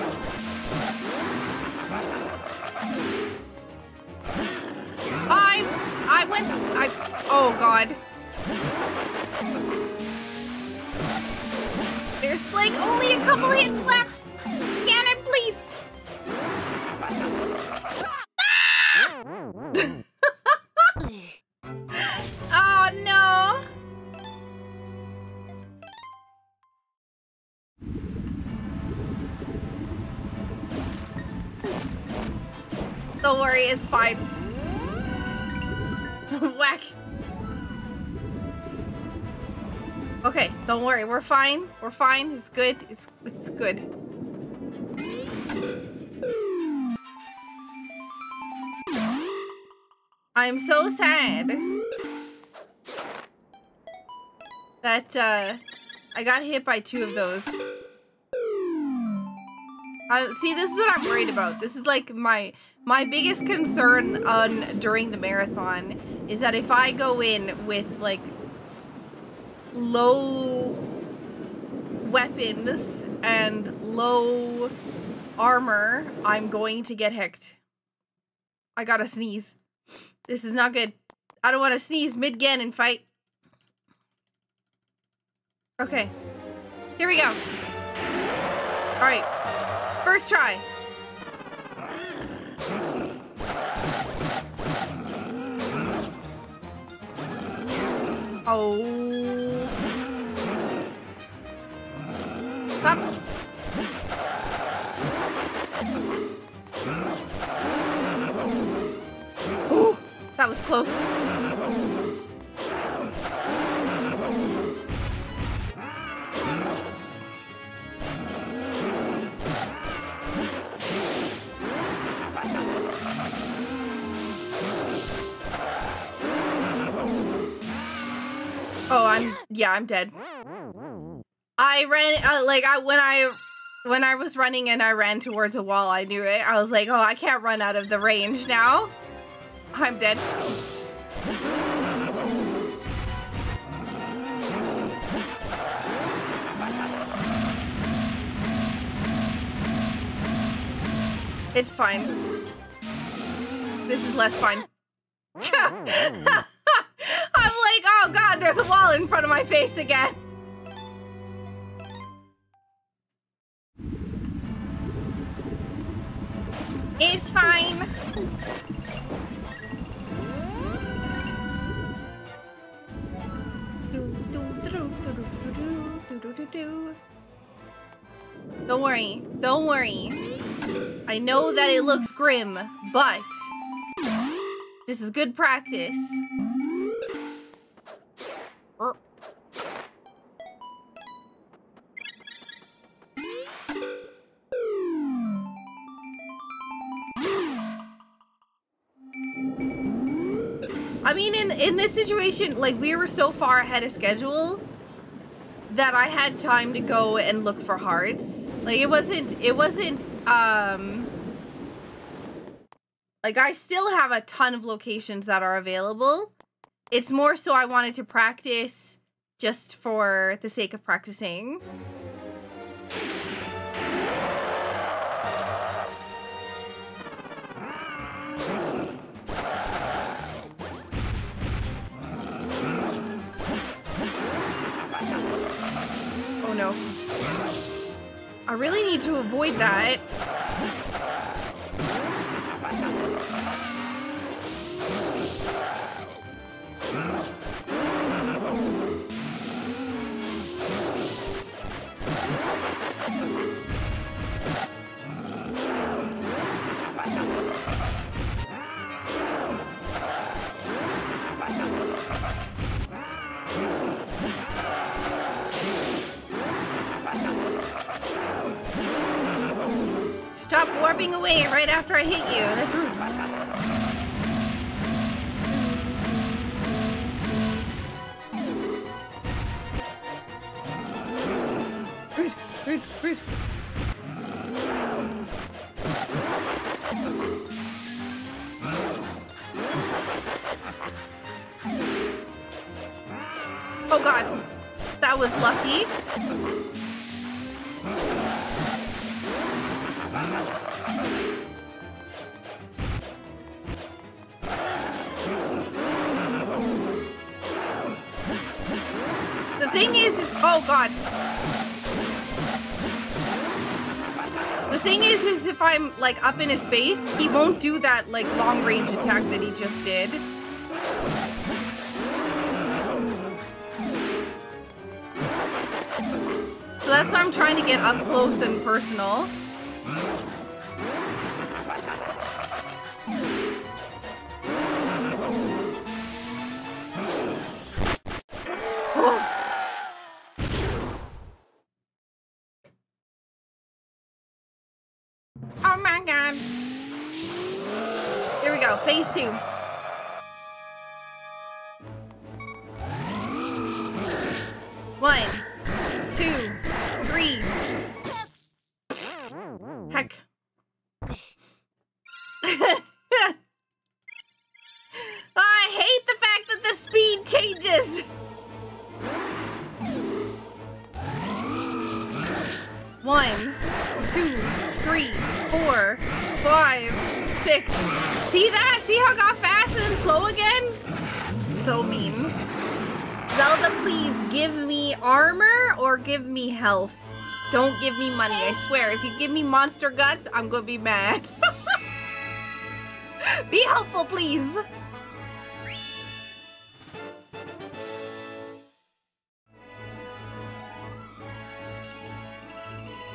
I went oh God. There's like only a couple hits left. Ganon, please. Ah! Oh no! Don't worry, it's fine. Whack. Okay, don't worry, we're fine. We're fine. It's good. It's good. I'm so sad that I got hit by two of those. See, this is what I'm worried about. This is like my biggest concern on during the marathon is that if I go in with like low weapons and low armor, I'm going to get hecked. I gotta sneeze. This is not good. I don't want to sneeze mid-Ganon fight. Okay. Here we go. Alright. First try. Oh. Stop. Ooh, that was close. Oh, I'm dead. I ran, like, when I was running and I ran towards a wall, I knew it. I was like, oh, I can't run out of the range now. I'm dead. It's fine. This is less fine. I'm like, oh God, there's a wall in front of my face again. It's fine. Don't worry. Don't worry. I know that it looks grim, but this is good practice. I mean, in this situation, like, we were so far ahead of schedule that I had time to go and look for hearts. Like, it wasn't like, I still have a ton of locations that are available. It's more so I wanted to practice just for the sake of practicing. I really need to avoid that. Stop warping away right after I hit you. That's rude. Rude. Oh god, that was lucky. The thing is oh god. The thing is if I'm like up in his face, he won't do that like long range attack that he just did. So that's why I'm trying to get up close and personal. Health. Don't give me money, I swear. If you give me monster guts, I'm gonna be mad. Be helpful, please.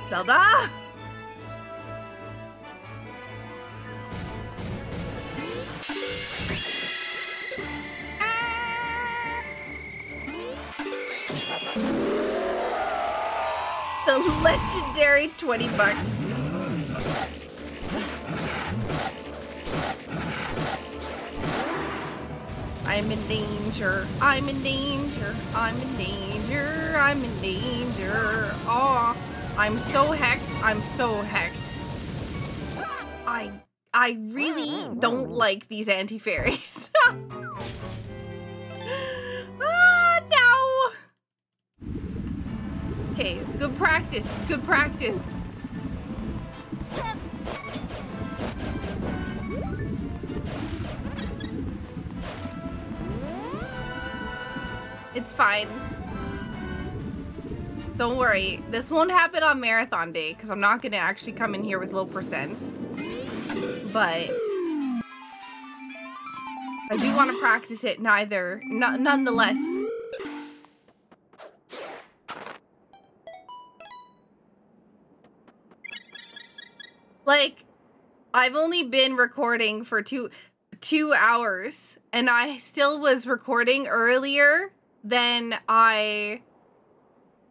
Zelda? The legendary 20 bucks. I'm in danger. I'm in danger. I'm in danger. I'm in danger. Aw, oh, I'm so hecked. I'm so hecked. I really don't like these anti-fairies. Okay, it's good practice, it's good practice. It's fine. Don't worry, this won't happen on marathon day because I'm not gonna actually come in here with low percent. But I do want to practice it nonetheless. Like, I've only been recording for two hours, and I still was recording earlier than I,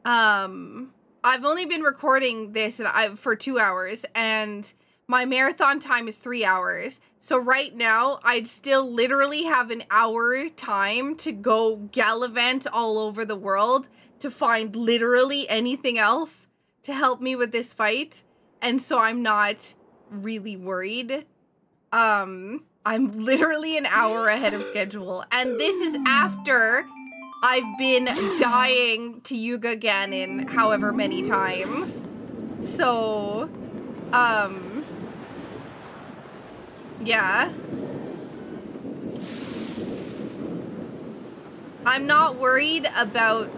I've only been recording this for 2 hours, and my marathon time is 3 hours. So right now, I'd still literally have an hour time to go gallivant all over the world to find literally anything else to help me with this fight. And so I'm not really worried. I'm literally an hour ahead of schedule. And this is after I've been dying to Yuga Ganon however many times. So, yeah. I'm not worried about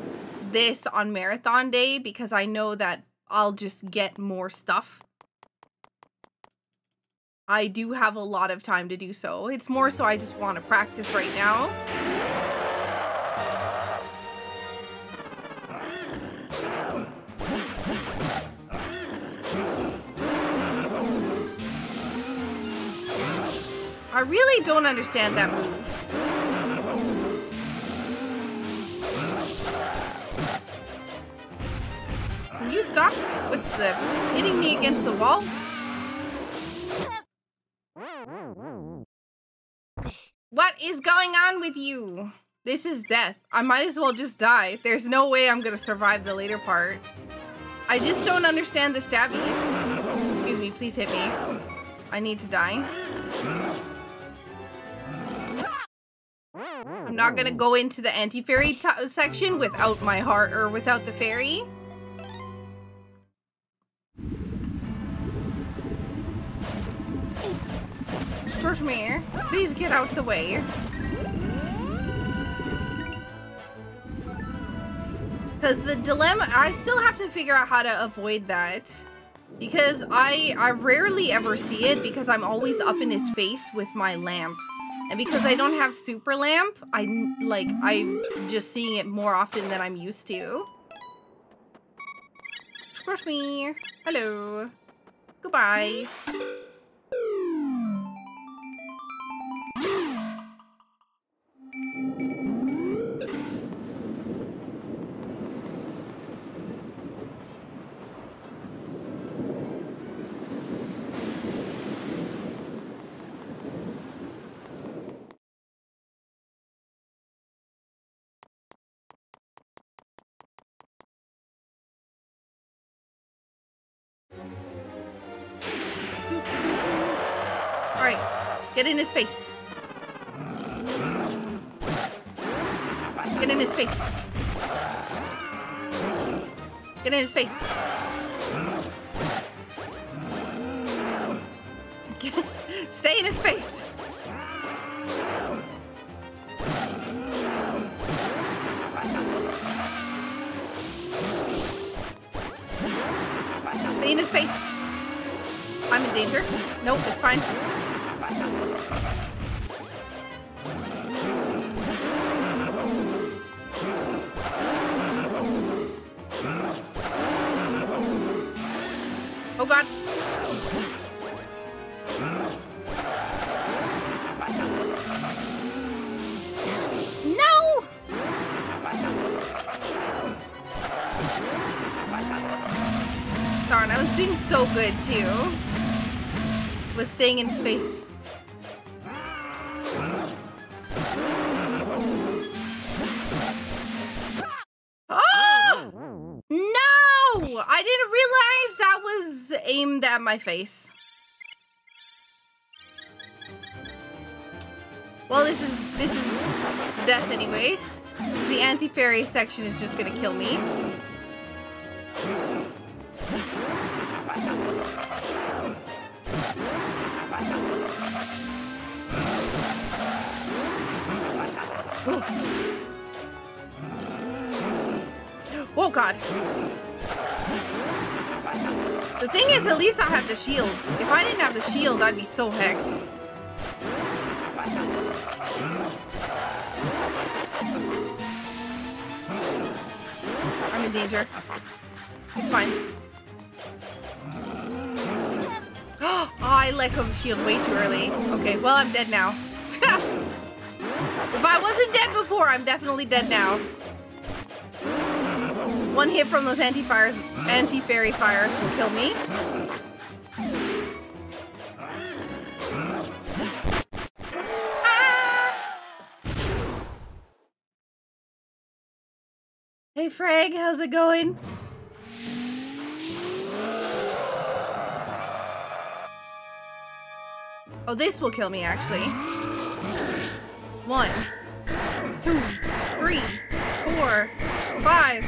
this on marathon day because I know that I'll just get more stuff. I do have a lot of time to do so. It's more so I just want to practice right now. I really don't understand that move. Can you stop with the hitting me against the wall? What is going on with you? This is death. I might as well just die. There's no way I'm gonna survive the later part. I just don't understand the stabbies. Excuse me, please hit me. I need to die. I'm not gonna go into the anti-fairy section without my heart, or without the fairy. Excuse me, please get out the way. Because the dilemma, I still have to figure out how to avoid that. Because I rarely ever see it, because I'm always up in his face with my lamp. And because I don't have super lamp, I'm just seeing it more often than I'm used to. Squish me. Hello. Goodbye. Get in his face. Get in his face. Get in his face. Stay in his face. Stay in his face. I'm in danger. Nope, it's fine. Oh God. No! Darn, I was doing so good too. Was staying in space. At my face. Well, this is death anyways. The anti-fairy section is just gonna kill me. Ooh. Oh God. The thing is, at least I have the shield. If I didn't have the shield, I'd be so hecked. I'm in danger. It's fine. Oh, I let go of the shield way too early. Okay, well, I'm dead now. If I wasn't dead before, I'm definitely dead now. One hit from those anti-fairy fires will kill me. Ah! Hey Frag, how's it going? Oh, this will kill me actually. 1, 2, 3, 4, 5.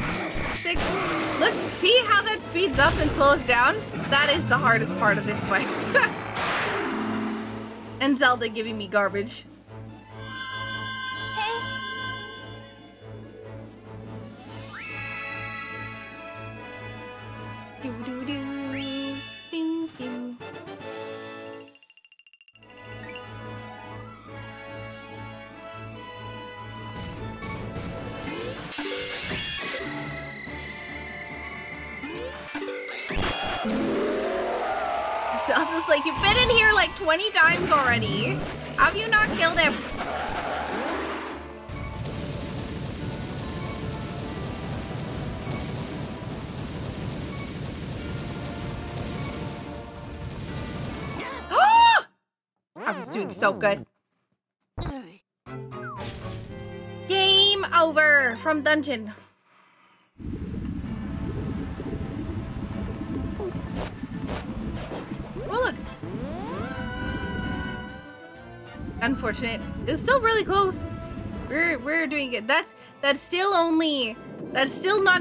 Look, see how that speeds up and slows down? That is the hardest part of this fight. And Zelda giving me garbage. Hey. You just like, you've been in here like 20 times already. Have you not killed him? I was doing so good. Game over from dungeon. Oh, look. Unfortunate. It's still really close. We're doing it. That's still not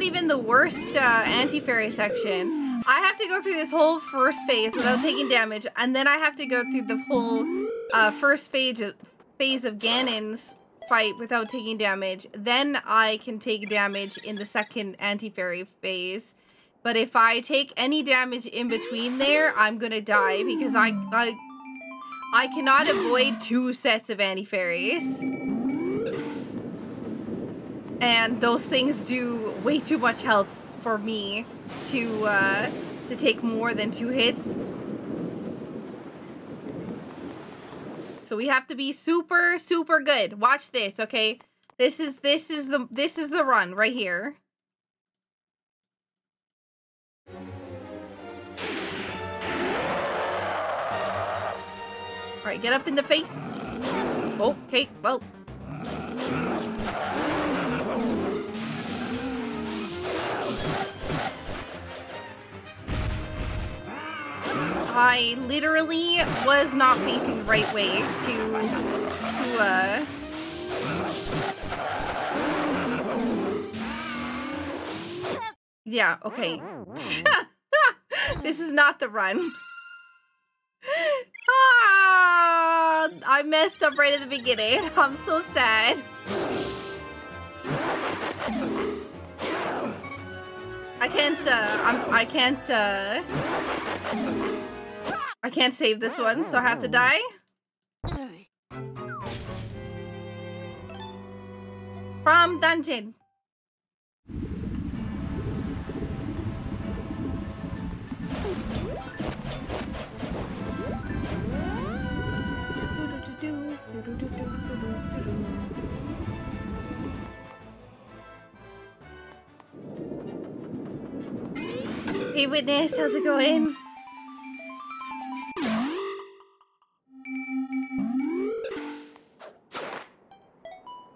even the worst anti-fairy section. I have to go through this whole first phase without taking damage, and then I have to go through the whole first phase of Ganon's fight without taking damage. Then I can take damage in the second anti-fairy phase. But if I take any damage in between there, I'm gonna die because I cannot avoid two sets of anti-fairies. And those things do way too much health for me to take more than two hits. So we have to be super, super good. Watch this, okay? This is the run right here. All right, get up in the face. Okay, well. I literally was not facing the right way to yeah, okay. This is not the run. Ah, I messed up right at the beginning. I'm so sad. I can't save this one, so I have to die. From dungeon. Hey Witness, how's it going?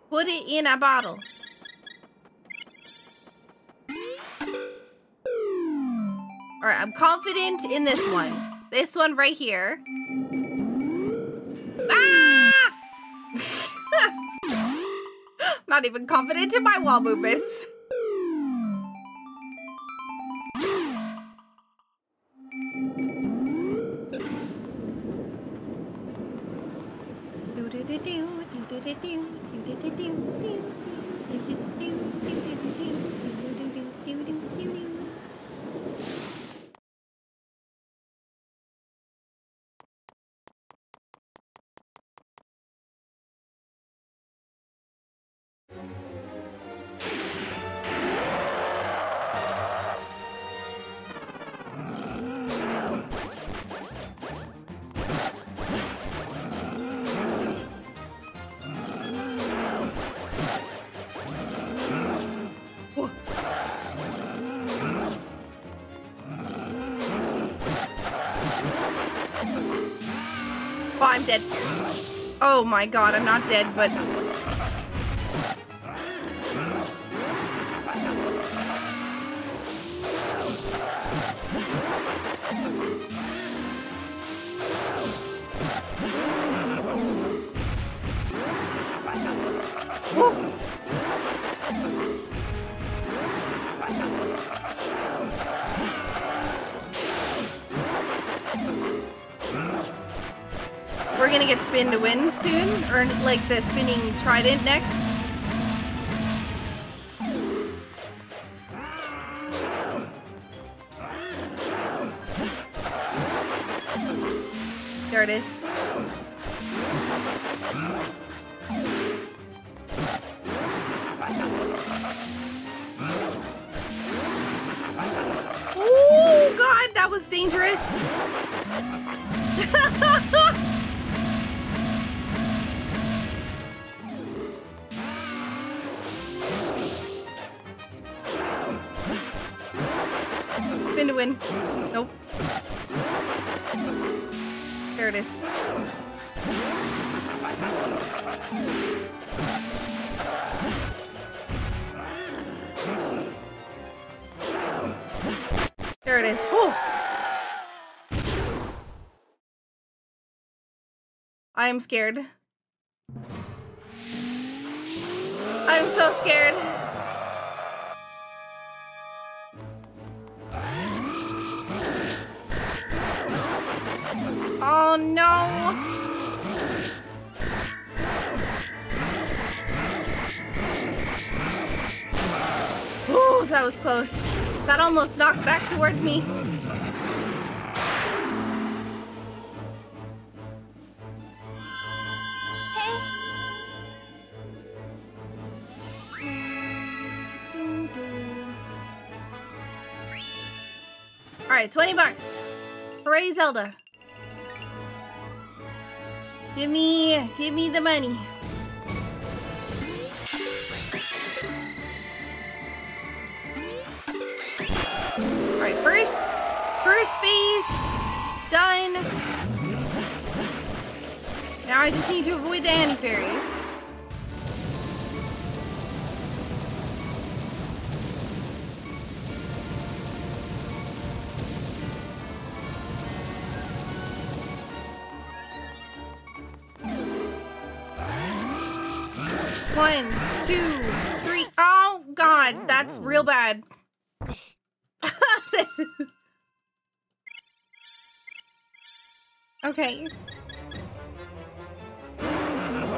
Put it in a bottle. Alright, I'm confident in this one. This one right here. Not even confident in my wall movements. Oh my god, I'm not dead, but... spin to win soon, or like the spinning trident next. There it is. Oh god, that was dangerous. There it is. There it is. Whew. I am scared. I'm so scared. Oh no! Ooh, that was close. That almost knocked back towards me. Hey. Alright, 20 bucks. Hooray, Zelda. Give me the money. All right, first phase, done. Now I just need to avoid the anti-fairies. One, two, three. Oh, God. That's real bad. Okay.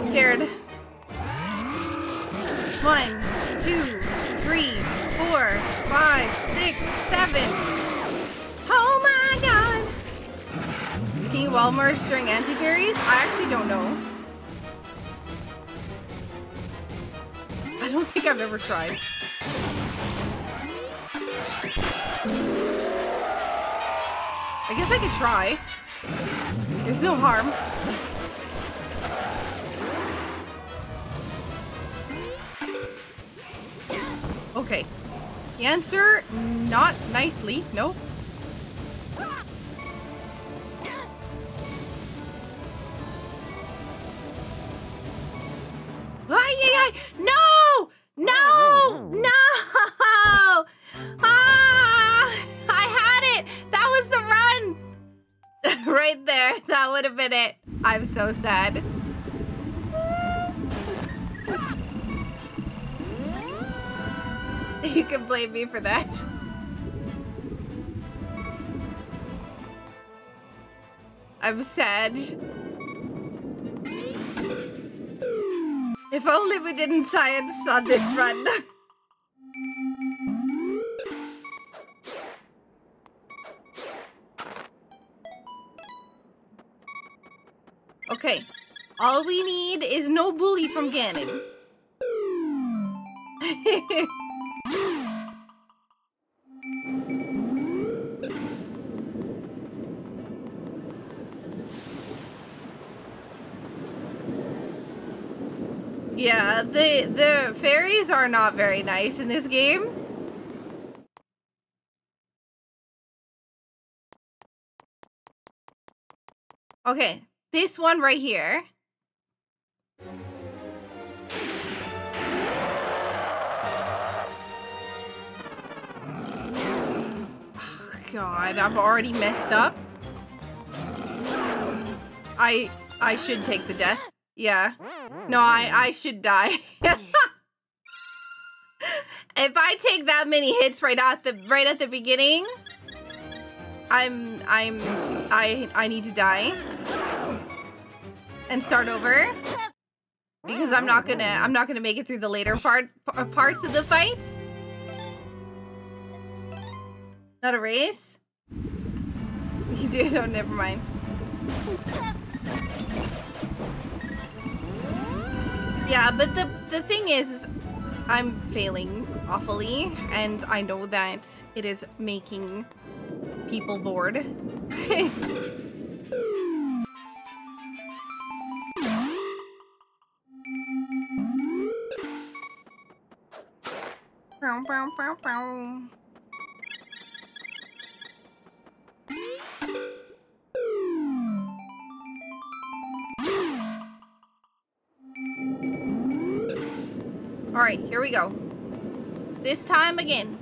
Scared. One, two, three, four, five, six, seven. Oh, my God. Can you wall merge during anti-fairies? I actually don't know. I don't think I've ever tried. I guess I could try. There's no harm. Okay. The answer, not nicely. Nope. It. I'm so sad. You can blame me for that. I'm sad. If only we didn't science on this run. Okay, all we need is no bully from Ganon. Yeah, the fairies are not very nice in this game. Okay. This one right here. Oh, God, I've already messed up. I should take the death. Yeah. No, I should die. If I take that many hits right at the beginning, I need to die. And start over, because I'm not gonna make it through the later parts of the fight. Not a race. You do? Oh, never mind. Yeah, but the thing is I'm failing awfully, and I know that it is making people bored. Alright, here we go. This time again.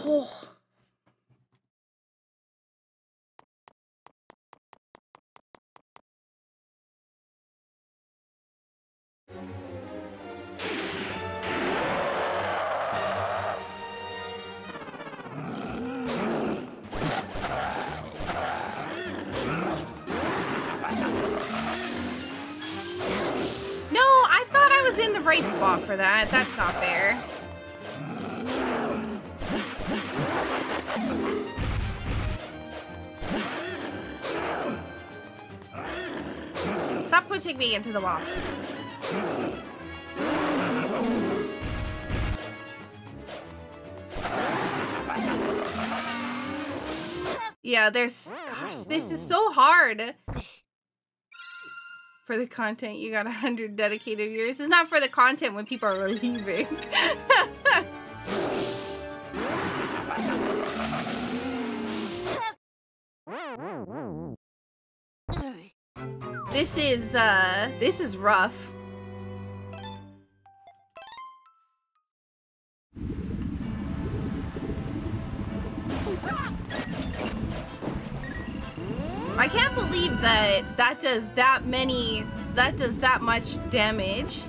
Oh. Right spot for that. That's not fair. Stop pushing me into the wall. Yeah, there's... Gosh, this is so hard. For the content, you got 100 dedicated viewers. It's not for the content when people are leaving. This is rough. I can't believe that that does that much damage.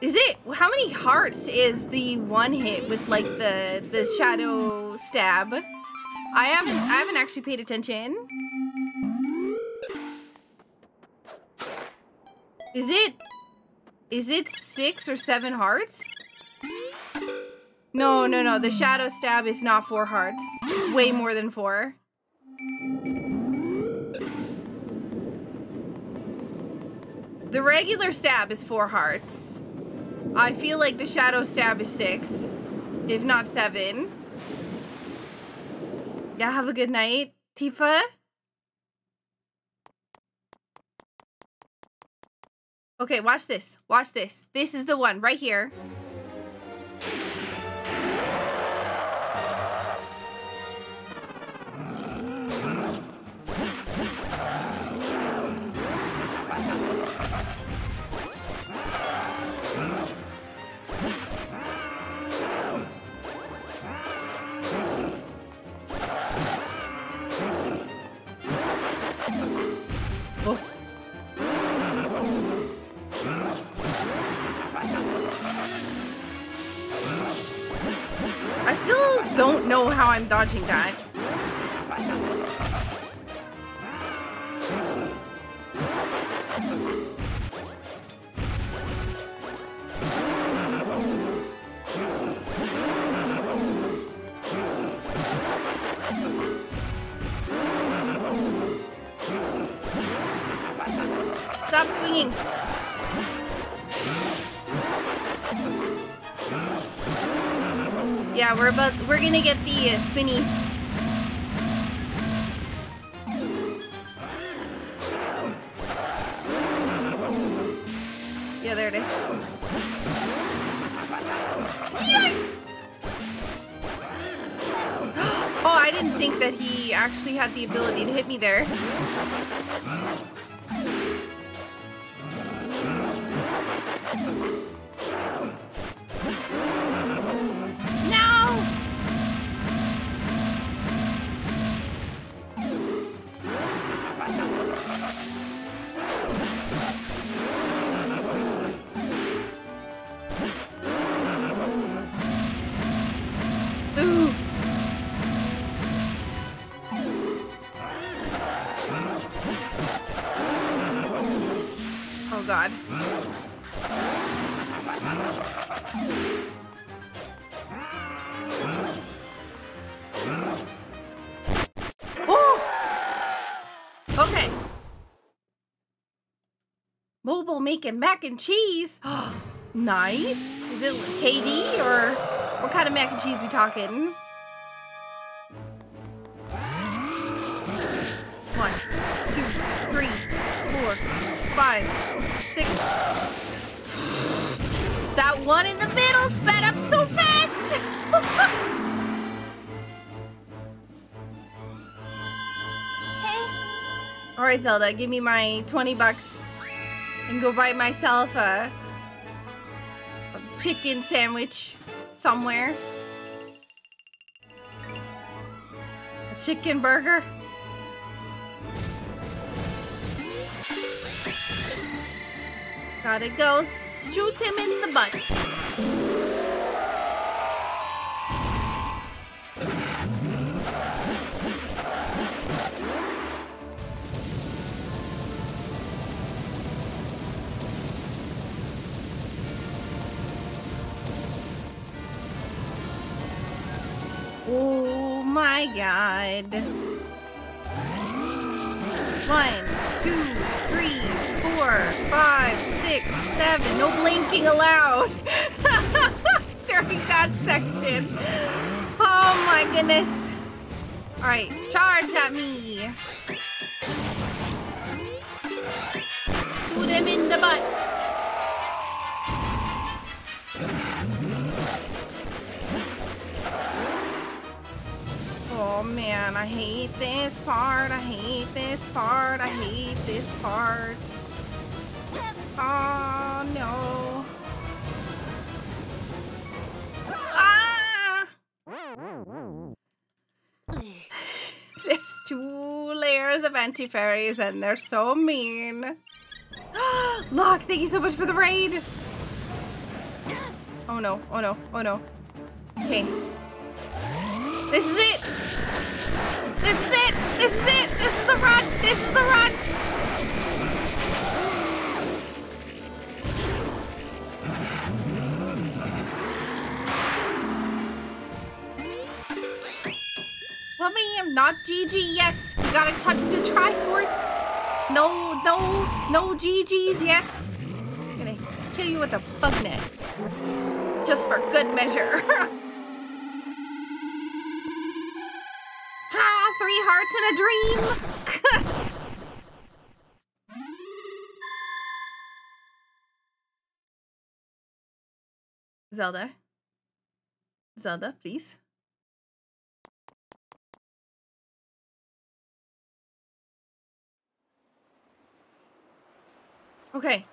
Is it, how many hearts is the one hit with like the shadow stab? I haven't actually paid attention. Is it 6 or 7 hearts? No, the shadow stab is not 4 hearts. It's way more than 4. The regular stab is 4 hearts. I feel like the shadow stab is 6, if not 7. Yeah, have a good night, Tifa. Okay, watch this. Watch this. This is the one right here. I'm dodging that. Stop swinging. Yeah, we're gonna get the spinnies. Yeah, there it is. Yikes! Oh, I didn't think that he actually had the ability to hit me there. Making mac and cheese. Oh, nice. Is it KD or what kind of mac and cheese we talking? One, two, three, four, five, six. That one in the middle sped up so fast. Alright, Zelda, give me my 20 bucks and go buy myself a chicken sandwich somewhere. A chicken burger. Gotta go shoot him in the butt. Oh my God. 1, 2, 3, 4, 5, 6, 7. No blinking allowed during that section. Oh my goodness. Alright, charge at me. Shoot him in the butt. Oh man, I hate this part, I hate this part, I hate this part. Oh no. Ah! There's 2 layers of anti-fairies and they're so mean. Locke, thank you so much for the raid! Oh no, oh no, oh no. Okay. This is it! This is it! This is it! This is the run! This is the run! Well, I am not GG yet. We gotta touch the Triforce. No GGs yet. I'm gonna kill you with a bug net. Just for good measure. 3 hearts and a dream! Zelda. Zelda, please. Okay.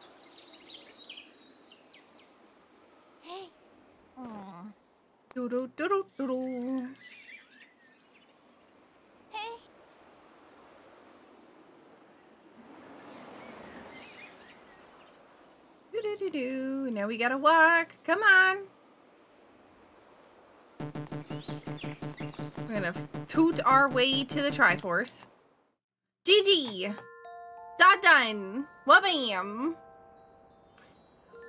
Hey. Aww. Doodoo doodoo doodoo. Now we gotta walk. Come on. We're gonna toot our way to the Triforce. GG. Dot done. Wabam.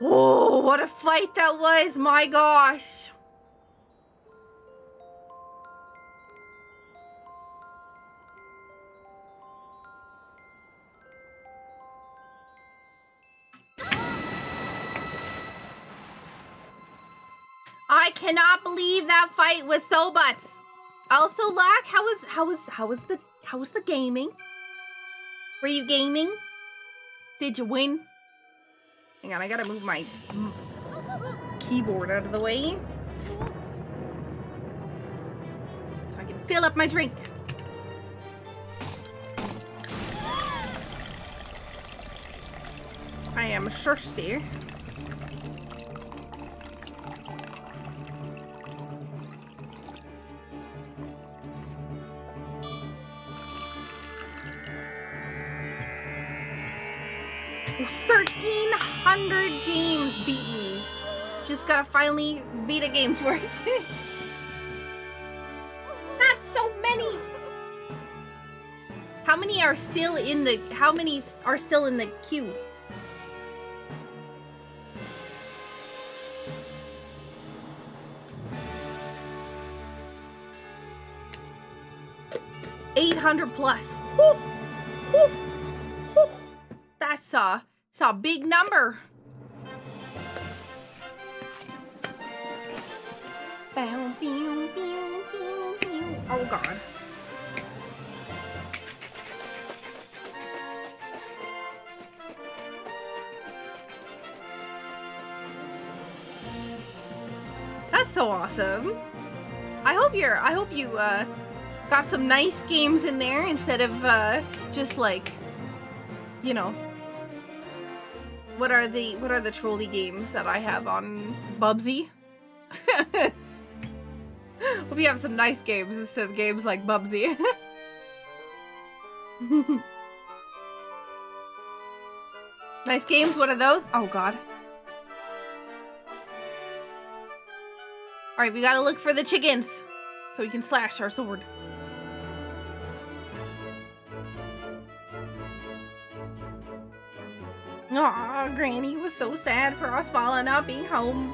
Oh, what a fight that was! My gosh. I cannot believe that fight was so butts. Also, Locke, how was the gaming? Were you gaming? Did you win? Hang on, I gotta move my keyboard out of the way so I can fill up my drink. I am thirsty. Gotta finally beat a game for it. Not so many. How many are still in the queue? +800. Whew, whew, whew. That's a big number. Oh God. That's so awesome. I hope you got some nice games in there instead of just like you know, what are the trolley games that I have on Bubsy? We have some nice games instead of games like Bubsy. Nice games, what are those? Oh god. Alright, we gotta look for the chickens so we can slash our sword. Aw, Granny was so sad for Osfala not being home.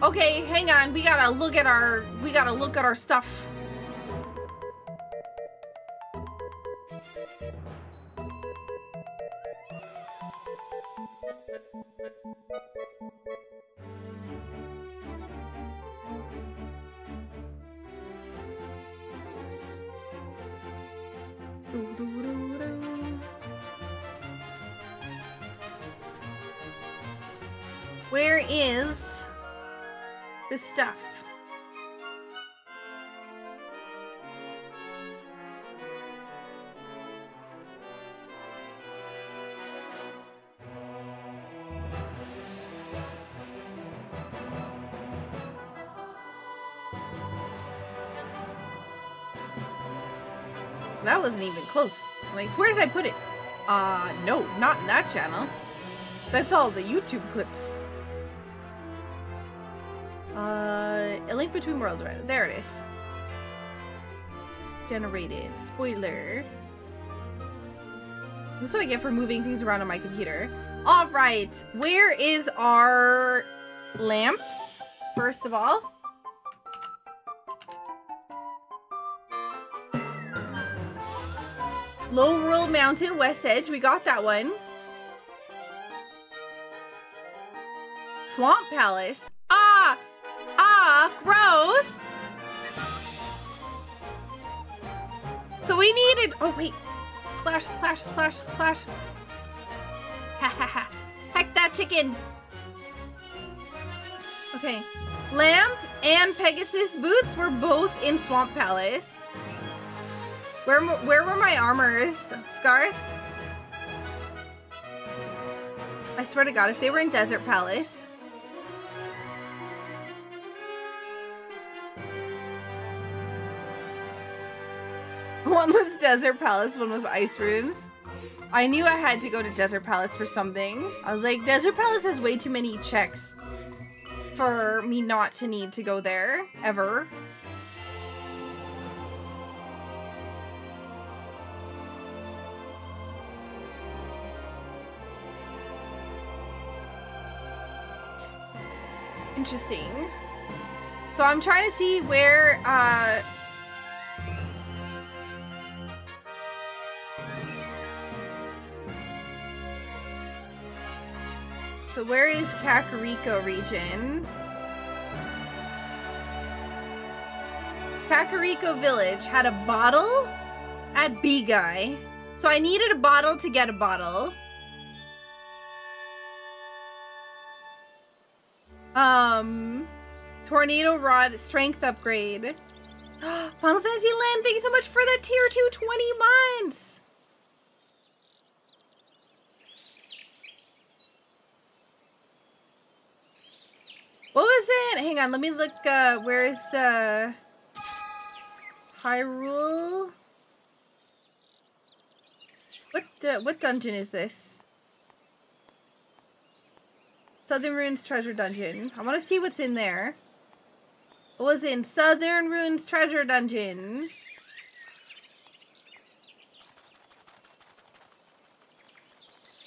Okay, hang on. We gotta look at our stuff. Where is the stuff? That wasn't even close. Like, where did I put it? No, not in that channel. That's all the YouTube clips. A Link Between Worlds, right? There it is. Generated. Spoiler. This is what I get for moving things around on my computer. Alright, where is our lamps, first of all? Lorule Mountain, West Edge, we got that one. Swamp Palace. Gross! So we needed— oh wait. Slash, slash, slash, slash. Ha ha ha. Heck that chicken! Okay. Lamp and Pegasus boots were both in Swamp Palace. Where were my armors? Scarf? I swear to god, if they were in Desert Palace. One was Desert Palace, one was Ice Runes. I knew I had to go to Desert Palace for something. I was like, Desert Palace has way too many checks for me not to need to go there, ever. Interesting. So I'm trying to see where, so where is Kakariko region? Kakariko Village had a bottle at B-Guy. So I needed a bottle to get a bottle. Tornado Rod strength upgrade. Final Fantasy Land, thank you so much for the tier 2 20 months! What was it? Hang on, let me look, where's, Hyrule? What dungeon is this? Southern Runes Treasure Dungeon. I want to see what's in there. What was in Southern Runes Treasure Dungeon?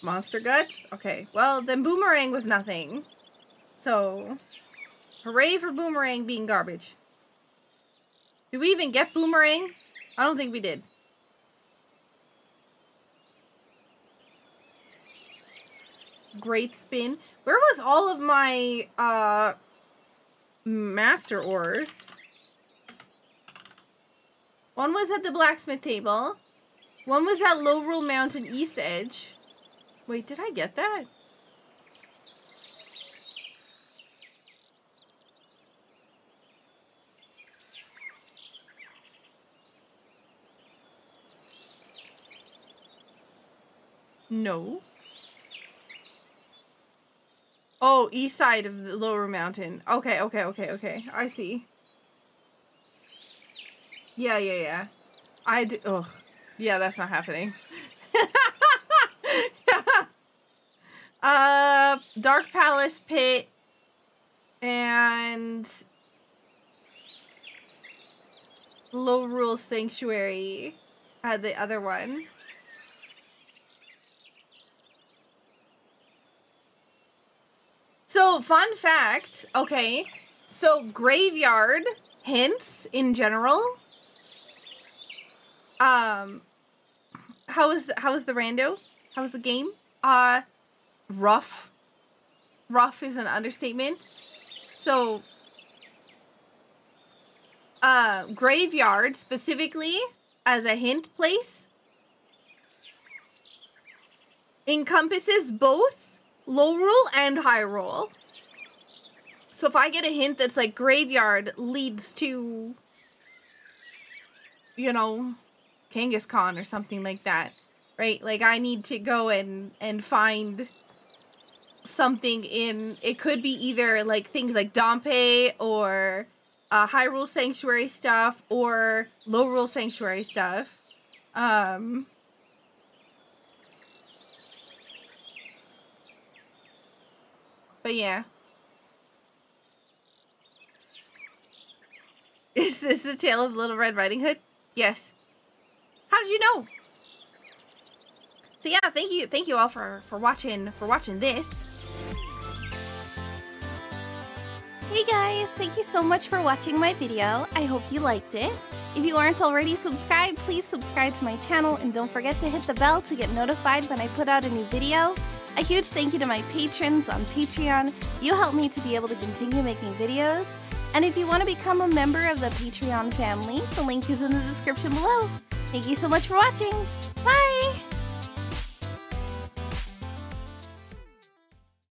Monster Guts? Okay, well, then Boomerang was nothing. So, hooray for Boomerang being garbage. Did we even get Boomerang? I don't think we did. Great Spin. Where was all of my, Master Ores? One was at the Blacksmith Table. One was at Lorule Mountain East Edge. Wait, did I get that? No. Oh, east side of the Lorule Mountain. Okay, okay, okay, okay. I see. Yeah, yeah, yeah. I do. Ugh. Yeah, that's not happening. Yeah. Dark Palace pit and Lorule Sanctuary had the other one. So, fun fact, okay, so graveyard hints in general, how is the rando? How's the game? Rough. Rough is an understatement. So, graveyard specifically as a hint place encompasses both Lorule and Hyrule. So if I get a hint that's like graveyard leads to, you know, Kangaskhan or something like that, right? Like I need to go and find something in, it could be either like things like Dompe or Hyrule Sanctuary stuff or Lorule Sanctuary stuff. But yeah. Is this the tale of Little Red Riding Hood? Yes. How did you know? So yeah, thank you all for watching this. Hey guys, thank you so much for watching my video. I hope you liked it. If you aren't already subscribed, please subscribe to my channel and don't forget to hit the bell to get notified when I put out a new video. A huge thank you to my patrons on Patreon. You help me to be able to continue making videos. And if you want to become a member of the Patreon family, the link is in the description below. Thank you so much for watching. Bye!